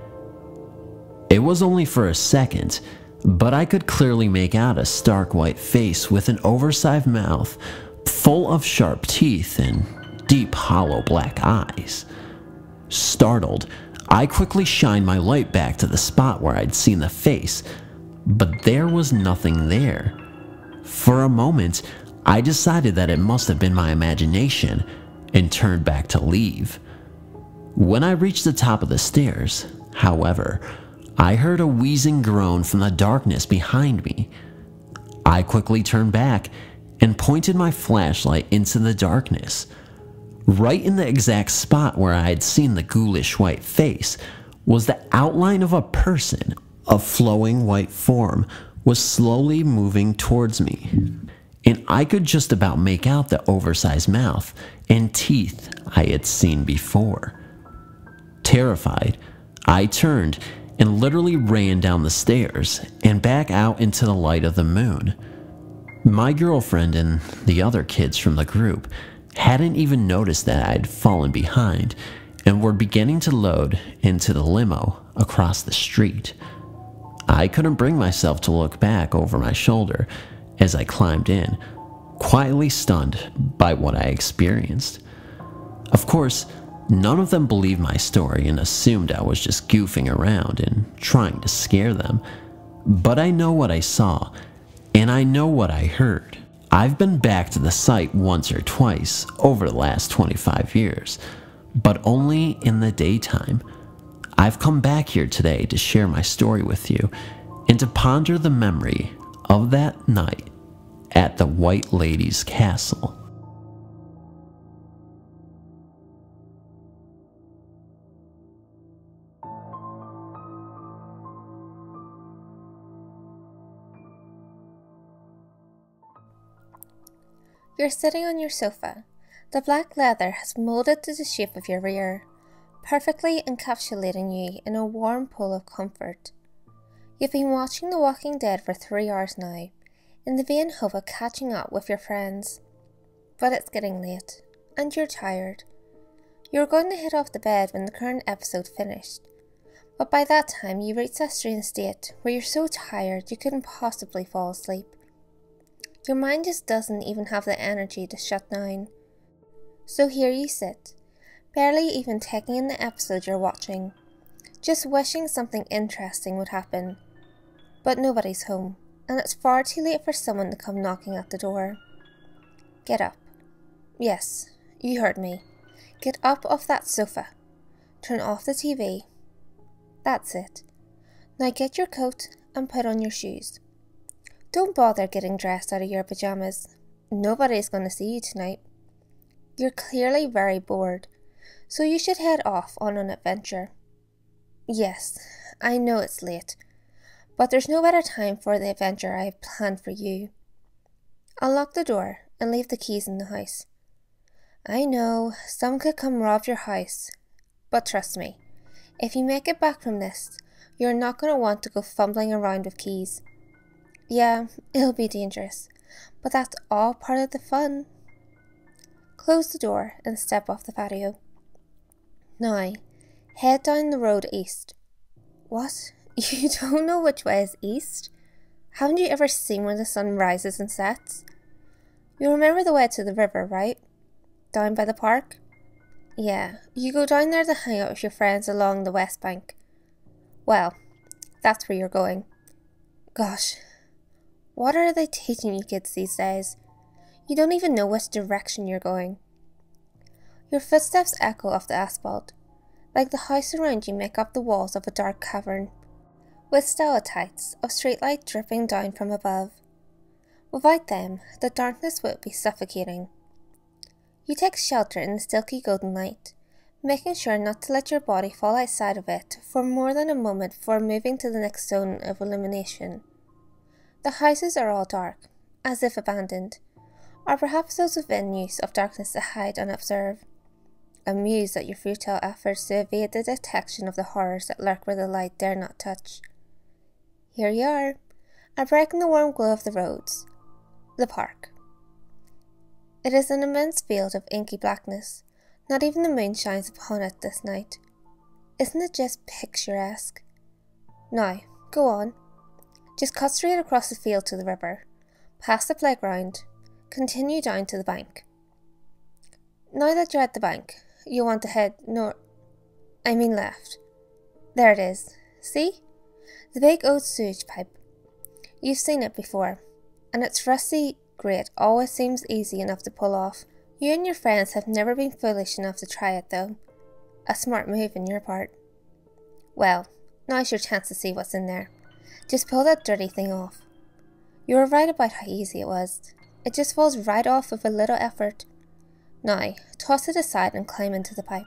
It was only for a second, but I could clearly make out a stark white face with an oversized mouth full of sharp teeth and deep hollow black eyes. Startled, I quickly shined my light back to the spot where I'd seen the face, but there was nothing there. For a moment, I decided that it must have been my imagination and turned back to leave. When I reached the top of the stairs, however, I heard a wheezing groan from the darkness behind me. I quickly turned back and pointed my flashlight into the darkness. Right in the exact spot where I had seen the ghoulish white face was the outline of a person. A flowing white form was slowly moving towards me, and I could just about make out the oversized mouth and teeth I had seen before. Terrified, I turned and literally ran down the stairs and back out into the light of the moon. My girlfriend and the other kids from the group hadn't even noticed that I'd fallen behind and were beginning to load into the limo across the street. I couldn't bring myself to look back over my shoulder as I climbed in, quietly stunned by what I experienced. Of course, none of them believed my story and assumed I was just goofing around and trying to scare them, but I know what I saw. And I know what I heard. I've been back to the site once or twice over the last 25 years, but only in the daytime. I've come back here today to share my story with you and to ponder the memory of that night at the White Lady's Castle. You're sitting on your sofa. The black leather has molded to the shape of your rear, perfectly encapsulating you in a warm pool of comfort. You've been watching The Walking Dead for 3 hours now, in the vain hope of catching up with your friends. But it's getting late, and you're tired. You were going to head off to bed when the current episode finished, but by that time you reached a strange state where you're so tired you couldn't possibly fall asleep. Your mind just doesn't even have the energy to shut down. So here you sit, barely even taking in the episode you're watching, just wishing something interesting would happen. But nobody's home, and it's far too late for someone to come knocking at the door. Get up. Yes, you heard me. Get up off that sofa. Turn off the TV. That's it. Now get your coat and put on your shoes. Don't bother getting dressed out of your pajamas. Nobody's going to see you tonight. You're clearly very bored, so you should head off on an adventure. Yes, I know it's late, but there's no better time for the adventure I have planned for you. I'll lock the door and leave the keys in the house. I know, some could come rob your house, but trust me, if you make it back from this, you're not going to want to go fumbling around with keys. Yeah, it'll be dangerous, but that's all part of the fun. Close the door and step off the patio. Now, head down the road east. What? You don't know which way is east? Haven't you ever seen where the sun rises and sets? You remember the way to the river, right? Down by the park? Yeah, you go down there to hang out with your friends along the west bank. Well, that's where you're going. Gosh, what are they teaching you kids these days? You don't even know which direction you're going. Your footsteps echo off the asphalt, like the house around you make up the walls of a dark cavern, with stalactites of streetlight dripping down from above. Without them, the darkness would be suffocating. You take shelter in the silky golden light, making sure not to let your body fall outside of it for more than a moment before moving to the next zone of illumination. The houses are all dark, as if abandoned, or perhaps those within use of darkness to hide and observe, amused at your futile efforts to evade the detection of the horrors that lurk where the light dare not touch. Here you are, a break in the warm glow of the roads, the park. It is an immense field of inky blackness. Not even the moon shines upon it this night. Isn't it just picturesque? Now, go on. Just cut straight across the field to the river, past the playground, continue down to the bank. Now that you're at the bank, you want to head left. There it is. See? The big old sewage pipe. You've seen it before, and its rusty grate always seems easy enough to pull off. You and your friends have never been foolish enough to try it though. A smart move on your part. Well, now's your chance to see what's in there. Just pull that dirty thing off. You were right about how easy it was. It just falls right off with a little effort. Now, toss it aside and climb into the pipe.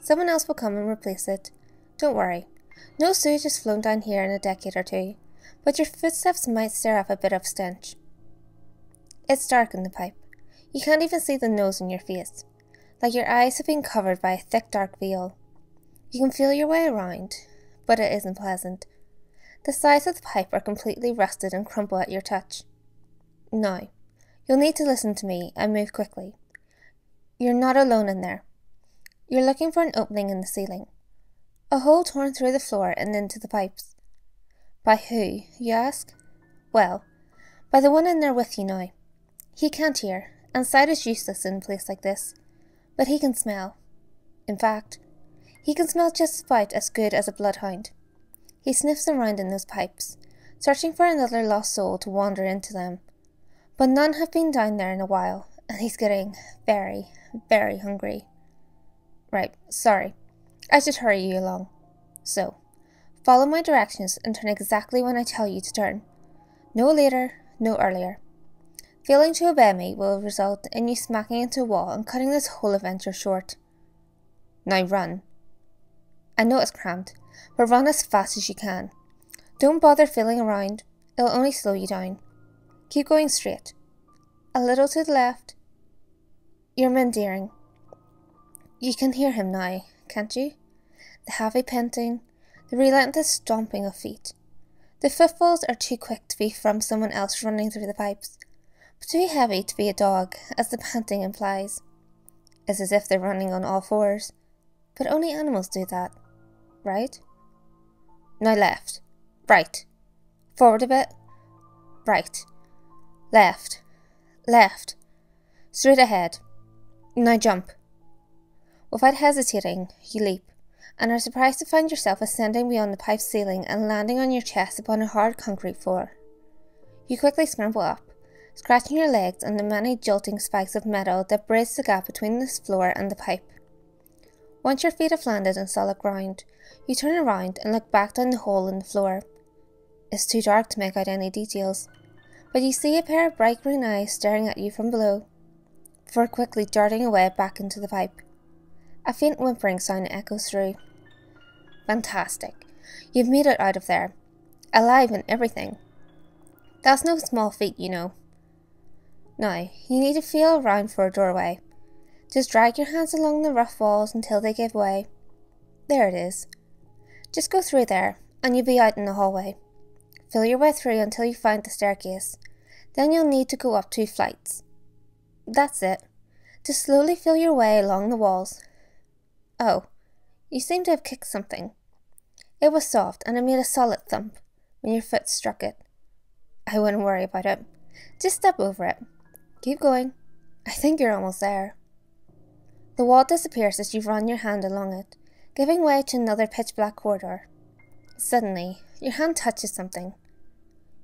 Someone else will come and replace it. Don't worry. No sewage has flown down here in a decade or two, but your footsteps might stir up a bit of stench. It's dark in the pipe. You can't even see the nose on your face, like your eyes have been covered by a thick dark veil. You can feel your way around, but it isn't pleasant. The sides of the pipe are completely rusted and crumple at your touch. Now, you'll need to listen to me and move quickly. You're not alone in there. You're looking for an opening in the ceiling, a hole torn through the floor and into the pipes. By who, you ask? Well, by the one in there with you now. He can't hear, and sight is useless in a place like this, but he can smell. In fact, he can smell just about as good as a bloodhound. He sniffs around in those pipes, searching for another lost soul to wander into them, but none have been down there in a while, and he's getting very, very hungry. Right, sorry, I should hurry you along. So, follow my directions and turn exactly when I tell you to turn. No later, no earlier. Failing to obey me will result in you smacking into a wall and cutting this whole adventure short. Now run. I know it's cramped, but run as fast as you can. Don't bother feeling around, it'll only slow you down. Keep going straight. A little to the left. You're meandering. You can hear him now, can't you? The heavy panting, the relentless stomping of feet. The footfalls are too quick to be from someone else running through the pipes. Too heavy to be a dog, as the panting implies. It's as if they're running on all fours, but only animals do that, right? Now left, right, forward a bit, right, left, left, straight ahead. Now jump. Without hesitating, you leap, and are surprised to find yourself ascending beyond the pipe's ceiling and landing on your chest upon a hard concrete floor. You quickly scramble up, scratching your legs on the many jolting spikes of metal that bridge the gap between this floor and the pipe. Once your feet have landed on solid ground, you turn around and look back down the hole in the floor. It's too dark to make out any details, but you see a pair of bright green eyes staring at you from below, before quickly darting away back into the pipe. A faint whimpering sound echoes through. Fantastic. You've made it out of there. Alive and everything. That's no small feat, you know. Now, you need to feel around for a doorway. Just drag your hands along the rough walls until they give way. There it is. Just go through there, and you'll be out in the hallway. Feel your way through until you find the staircase. Then you'll need to go up 2 flights. That's it. Just slowly feel your way along the walls. Oh, you seem to have kicked something. It was soft, and it made a solid thump when your foot struck it. I wouldn't worry about it. Just step over it. Keep going. I think you're almost there. The wall disappears as you run your hand along it, giving way to another pitch-black corridor. Suddenly, your hand touches something.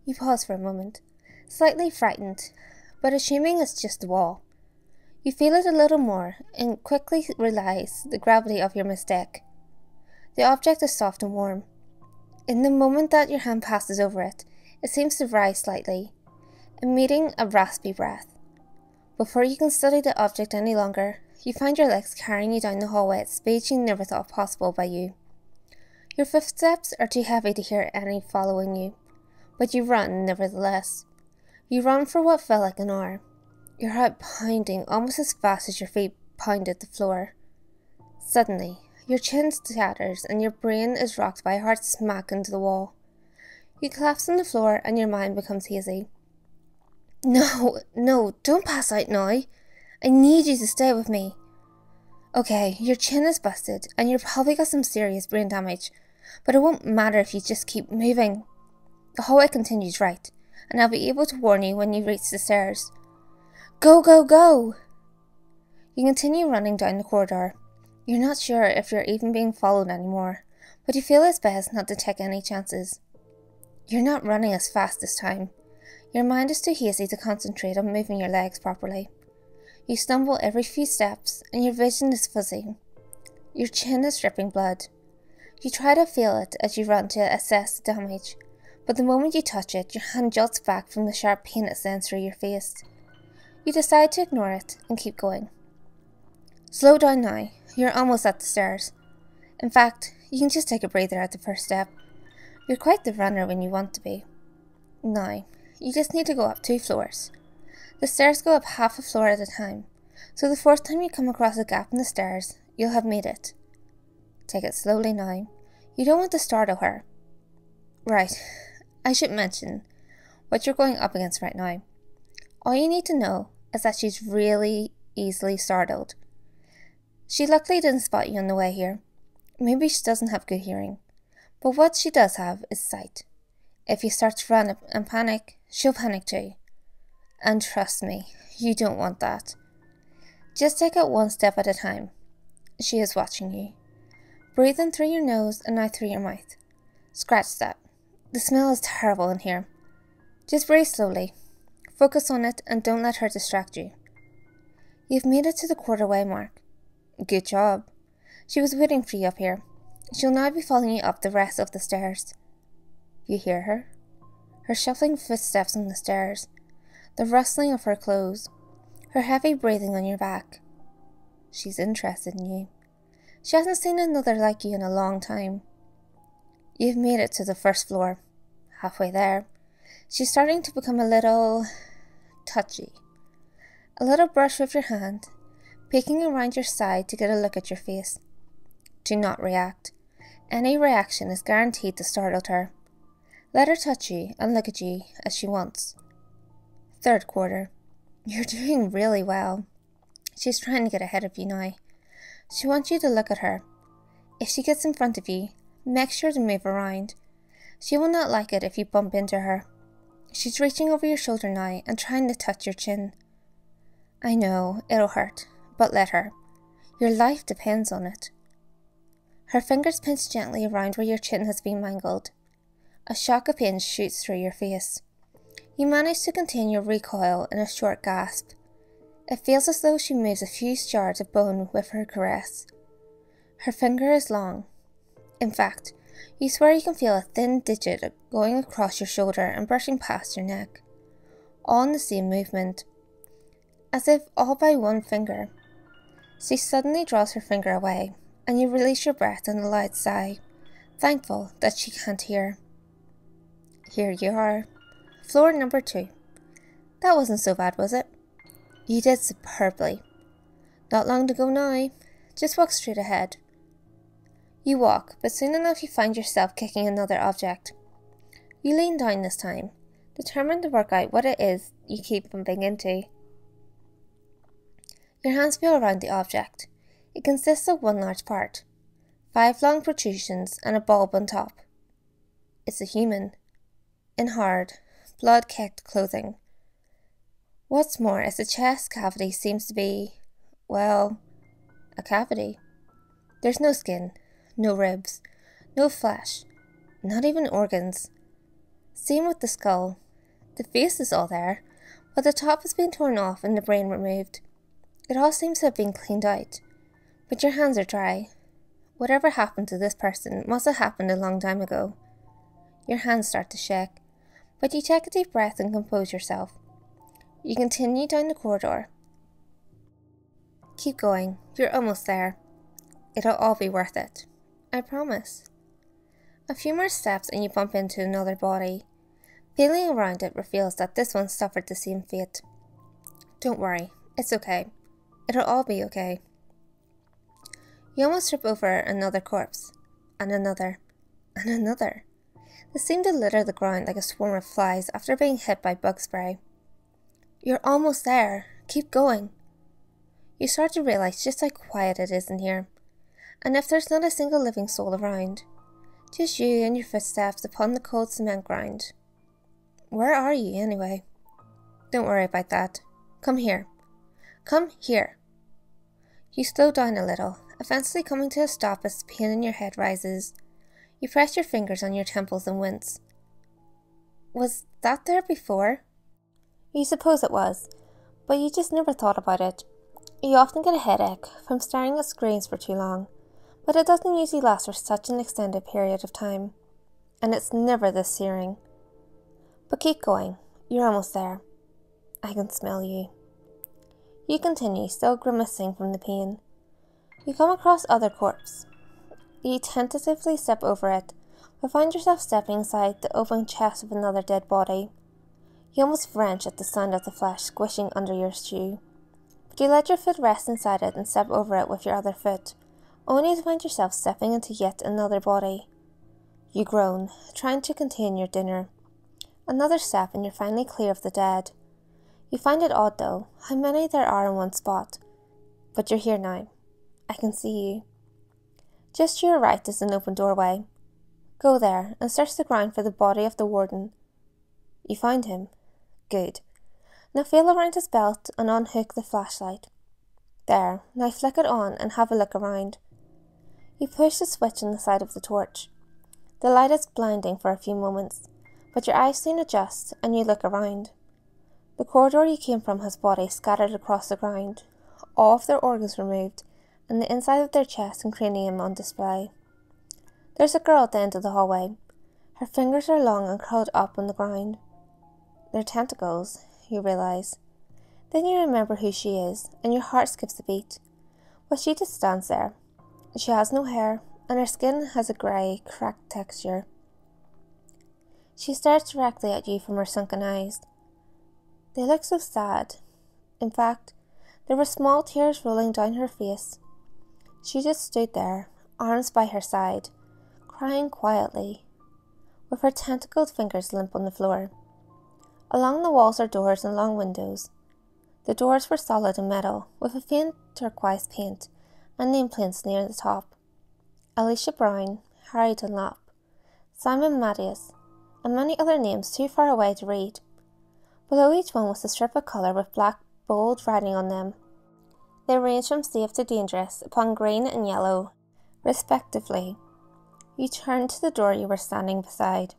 You pause for a moment, slightly frightened, but assuming it's just the wall. You feel it a little more, and quickly realize the gravity of your mistake. The object is soft and warm. In the moment that your hand passes over it, it seems to rise slightly, emitting a raspy breath. Before you can study the object any longer, you find your legs carrying you down the hallway at speeds you never thought possible by you. Your footsteps are too heavy to hear any following you, but you run nevertheless. You run for what felt like an hour, your heart pounding almost as fast as your feet pounded the floor. Suddenly, your chin shatters and your brain is rocked by a hard smack into the wall. You collapse on the floor and your mind becomes hazy. No, don't pass out now. I need you to stay with me. Okay, your chin is busted and you've probably got some serious brain damage, but it won't matter if you just keep moving. The hallway continues right, and I'll be able to warn you when you reach the stairs. Go, go, go! You continue running down the corridor. You're not sure if you're even being followed anymore, but you feel it's best not to take any chances. You're not running as fast this time. Your mind is too hazy to concentrate on moving your legs properly. You stumble every few steps and your vision is fuzzy. Your chin is dripping blood. You try to feel it as you run to assess the damage, but the moment you touch it, your hand jolts back from the sharp pain it sends through your face. You decide to ignore it and keep going. Slow down now, you're almost at the stairs. In fact, you can just take a breather at the first step. You're quite the runner when you want to be. Now, you just need to go up 2 floors. The stairs go up half a floor at a time, so the 4th time you come across a gap in the stairs, you'll have made it. Take it slowly now. You don't want to startle her. Right, I should mention what you're going up against right now. All you need to know is that she's really easily startled. She luckily didn't spot you on the way here. Maybe she doesn't have good hearing, but what she does have is sight. If you start to run and panic, she'll panic too. And trust me, you don't want that. Just take it 1 step at a time. She is watching you. Breathe in through your nose and out through your mouth. Scratch that. The smell is terrible in here. Just breathe slowly. Focus on it and don't let her distract you. You've made it to the quarterway mark. Good job. She was waiting for you up here. She'll now be following you up the rest of the stairs. You hear her? Her shuffling footsteps on the stairs. The rustling of her clothes, her heavy breathing on your back. She's interested in you. She hasn't seen another like you in a long time. You've made it to the 1st floor. Halfway there, she's starting to become a little touchy. A little brush with your hand, peeking around your side to get a look at your face. Do not react. Any reaction is guaranteed to startle her. Let her touch you and look at you as she wants. 3rd quarter. You're doing really well. She's trying to get ahead of you now. She wants you to look at her. If she gets in front of you, make sure to move around. She will not like it if you bump into her. She's reaching over your shoulder now and trying to touch your chin. I know, it'll hurt, but let her. Your life depends on it. Her fingers pinch gently around where your chin has been mangled. A shock of pain shoots through your face. You manage to contain your recoil in a short gasp. It feels as though she moves a few shards of bone with her caress. Her finger is long. In fact, you swear you can feel a thin digit going across your shoulder and brushing past your neck, all in the same movement, as if all by one finger. She suddenly draws her finger away, and you release your breath in a loud sigh, thankful that she can't hear. Here you are. Floor number 2. That wasn't so bad, was it? You did superbly. Not long to go now. Just walk straight ahead. You walk, but soon enough you find yourself kicking another object. You lean down this time, determined to work out what it is you keep bumping into. Your hands feel around the object. It consists of one large part, 5 long protrusions and a bulb on top. It's a human, in hard, blood-caked clothing. What's more is the chest cavity seems to be, well, a cavity. There's no skin, no ribs, no flesh, not even organs. Same with the skull. The face is all there, but the top has been torn off and the brain removed. It all seems to have been cleaned out. But your hands are dry. Whatever happened to this person must have happened a long time ago. Your hands start to shake, but you take a deep breath and compose yourself. You continue down the corridor. Keep going, you're almost there. It'll all be worth it. I promise. A few more steps and you bump into another body. Peeling around it reveals that this one suffered the same fate. Don't worry, it's okay. It'll all be okay. You almost trip over another corpse, and another, and another. They seem to litter the ground like a swarm of flies after being hit by bug spray. You're almost there. Keep going. You start to realize just how quiet it is in here, and if there's not a single living soul around. Just you and your footsteps upon the cold cement ground. Where are you, anyway? Don't worry about that. Come here. Come here. You slow down a little, eventually coming to a stop as the pain in your head rises. You press your fingers on your temples and wince. Was that there before? You suppose it was, but you just never thought about it. You often get a headache from staring at screens for too long, but it doesn't usually last for such an extended period of time, and it's never this searing. But keep going, you're almost there. I can smell you. You continue, still grimacing from the pain. You come across other corpse. You tentatively step over it, but find yourself stepping inside the open chest of another dead body. You almost wrench at the sound of the flesh squishing under your shoe, but you let your foot rest inside it and step over it with your other foot, only to find yourself stepping into yet another body. You groan, trying to contain your dinner. Another step and you're finally clear of the dead. You find it odd though, how many there are in one spot. But you're here now. I can see you. Just to your right is an open doorway. Go there and search the ground for the body of the warden. You find him. Good. Now feel around his belt and unhook the flashlight. There, now flick it on and have a look around. You push the switch on the side of the torch. The light is blinding for a few moments, but your eyes soon adjust and you look around. The corridor you came from has bodies scattered across the ground, all of their organs removed, and the inside of their chest and cranium on display. There's a girl at the end of the hallway. Her fingers are long and curled up on the ground. They're tentacles, you realise. Then you remember who she is, and your heart skips a beat. But she just stands there. She has no hair, and her skin has a grey, cracked texture. She stares directly at you from her sunken eyes. They look so sad. In fact, there were small tears rolling down her face. She just stood there, arms by her side, crying quietly, with her tentacled fingers limp on the floor. Along the walls are doors and long windows. The doors were solid and metal, with a faint turquoise paint and nameplates near the top. Alicia Brown, Harry Dunlop, Simon Mattias, and many other names too far away to read. Below each one was a strip of colour with black bold writing on them. They range from safe to dangerous upon green and yellow, respectively. You turn to the door you were standing beside.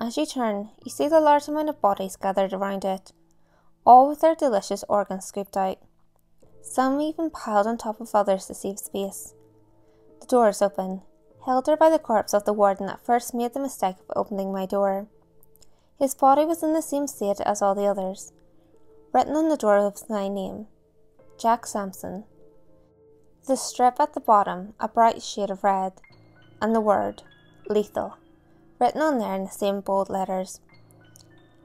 As you turn, you see the large amount of bodies gathered around it, all with their delicious organs scooped out, some even piled on top of others to save space. The door is open, held there by the corpse of the warden that first made the mistake of opening my door. His body was in the same state as all the others. Written on the door was my name, Jack Sampson. The strip at the bottom, a bright shade of red, and the word, lethal, written on there in the same bold letters.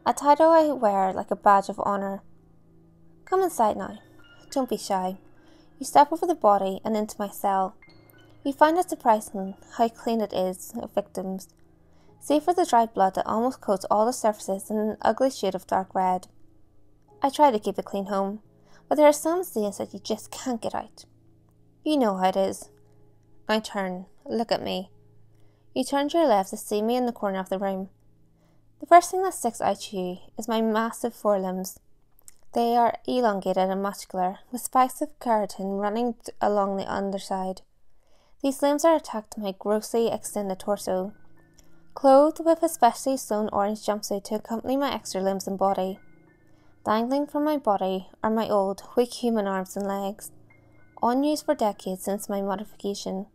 A title I wear like a badge of honour. Come inside now. Don't be shy. You step over the body and into my cell. You find it surprising how clean it is of victims, save for the dried blood that almost coats all the surfaces in an ugly shade of dark red. I try to keep a clean home, but there are some stains that you just can't get out. You know how it is. Now turn. Look at me. You turn to your left to see me in the corner of the room. The first thing that sticks out to you is my massive forelimbs. They are elongated and muscular, with spikes of keratin running along the underside. These limbs are attached to my grossly extended torso, clothed with a specially sewn orange jumpsuit to accompany my extra limbs and body. Dangling from my body are my old, weak human arms and legs, unused for decades since my modification.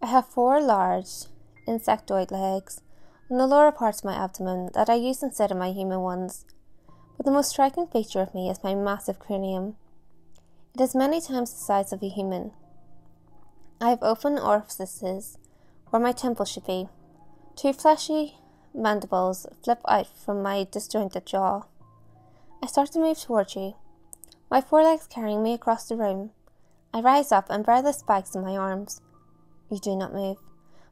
I have four large, insectoid legs on the lower parts of my abdomen that I use instead of my human ones, but the most striking feature of me is my massive cranium. It is many times the size of a human. I have open orifices where my temple should be. Two fleshy mandibles flip out from my disjointed jaw. I start to move towards you, my forelegs carrying me across the room. I rise up and bear the spikes in my arms. You do not move,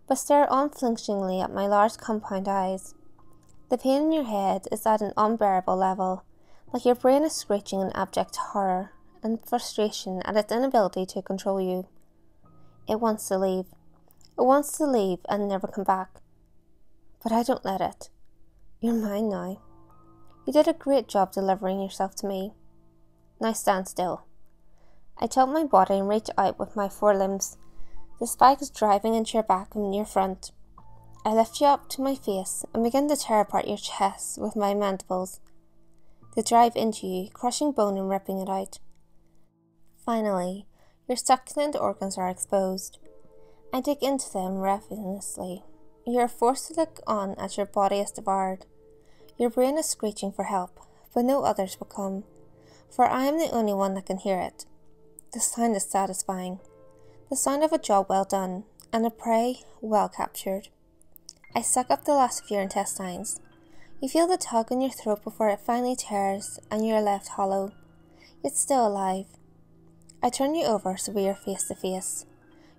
but stare unflinchingly at my large compound eyes. The pain in your head is at an unbearable level, like your brain is screeching in abject horror and frustration at its inability to control you. It wants to leave. It wants to leave and never come back. But I don't let it. You're mine now. You did a great job delivering yourself to me. Now stand still. I tilt my body and reach out with my forelimbs, the spikes driving into your back and your front. I lift you up to my face and begin to tear apart your chest with my mandibles. They drive into you, crushing bone and ripping it out. Finally, your succulent organs are exposed. I dig into them ravenously. You are forced to look on as your body is devoured. Your brain is screeching for help, but no others will come, for I am the only one that can hear it. The sound is satisfying. The sound of a job well done, and a prey well captured. I suck up the last of your intestines. You feel the tug in your throat before it finally tears, and you are left hollow, yet still alive. I turn you over so we are face to face.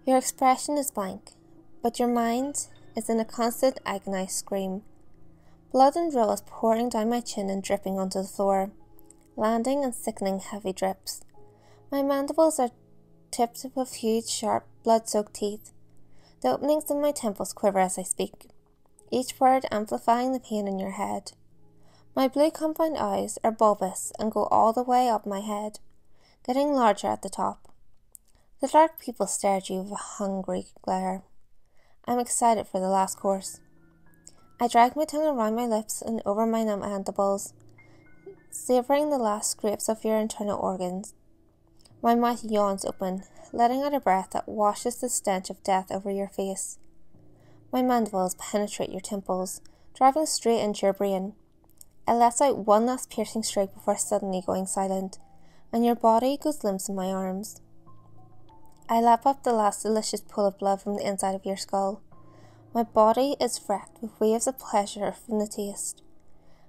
Your expression is blank, but your mind is in a constant agonized scream. Blood and drool is pouring down my chin and dripping onto the floor, landing and sickening heavy drips. My mandibles are tipped with huge, sharp, blood-soaked teeth. The openings in my temples quiver as I speak, each word amplifying the pain in your head. My blue compound eyes are bulbous and go all the way up my head, getting larger at the top. The dark people stare at you with a hungry glare. I'm excited for the last course. I drag my tongue around my lips and over my mandibles, savouring the last scrapes of your internal organs. My mouth yawns open, letting out a breath that washes the stench of death over your face. My mandibles penetrate your temples, driving straight into your brain. It lets out one last piercing strike before suddenly going silent, and your body goes limp in my arms. I lap up the last delicious pool of blood from the inside of your skull. My body is wrecked with waves of pleasure from the taste.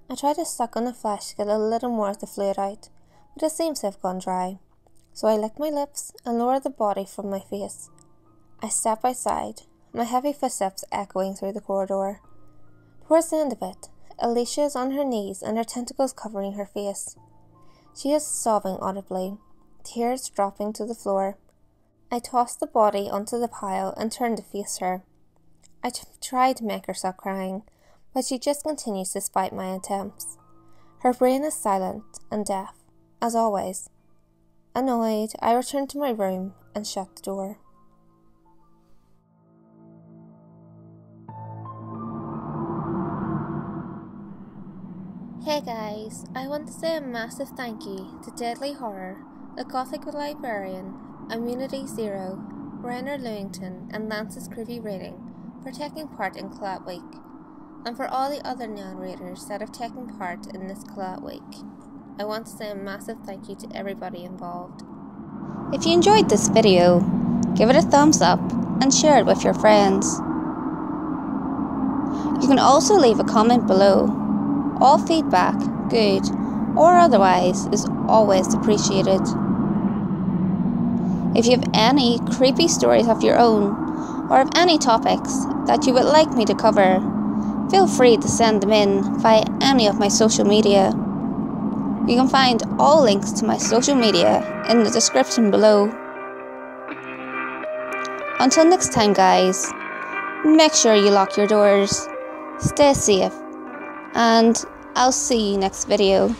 I try to suck on the flesh to get a little more of the fluid out, but it seems to have gone dry. So I lick my lips and lower the body from my face. I step outside, my heavy footsteps echoing through the corridor. Towards the end of it, Alicia is on her knees and her tentacles covering her face. She is sobbing audibly, tears dropping to the floor. I toss the body onto the pile and turn to face her. I try to make her stop crying, but she just continues despite my attempts. Her brain is silent and deaf, as always. Annoyed, I returned to my room and shut the door. Hey guys, I want to say a massive thank you to Deadly Horror, The Gothic Librarian, Immunity Zero, Rainer Lewington and Lance's Groovy Reading for taking part in Collab Week, and for all the other narrators that have taken part in this Collab Week. I want to say a massive thank you to everybody involved. If you enjoyed this video, give it a thumbs up and share it with your friends. You can also leave a comment below. All feedback, good or otherwise, is always appreciated. If you have any creepy stories of your own, or of any topics that you would like me to cover, feel free to send them in via any of my social media. You can find all links to my social media in the description below. Until next time guys, make sure you lock your doors, stay safe, and I'll see you next video.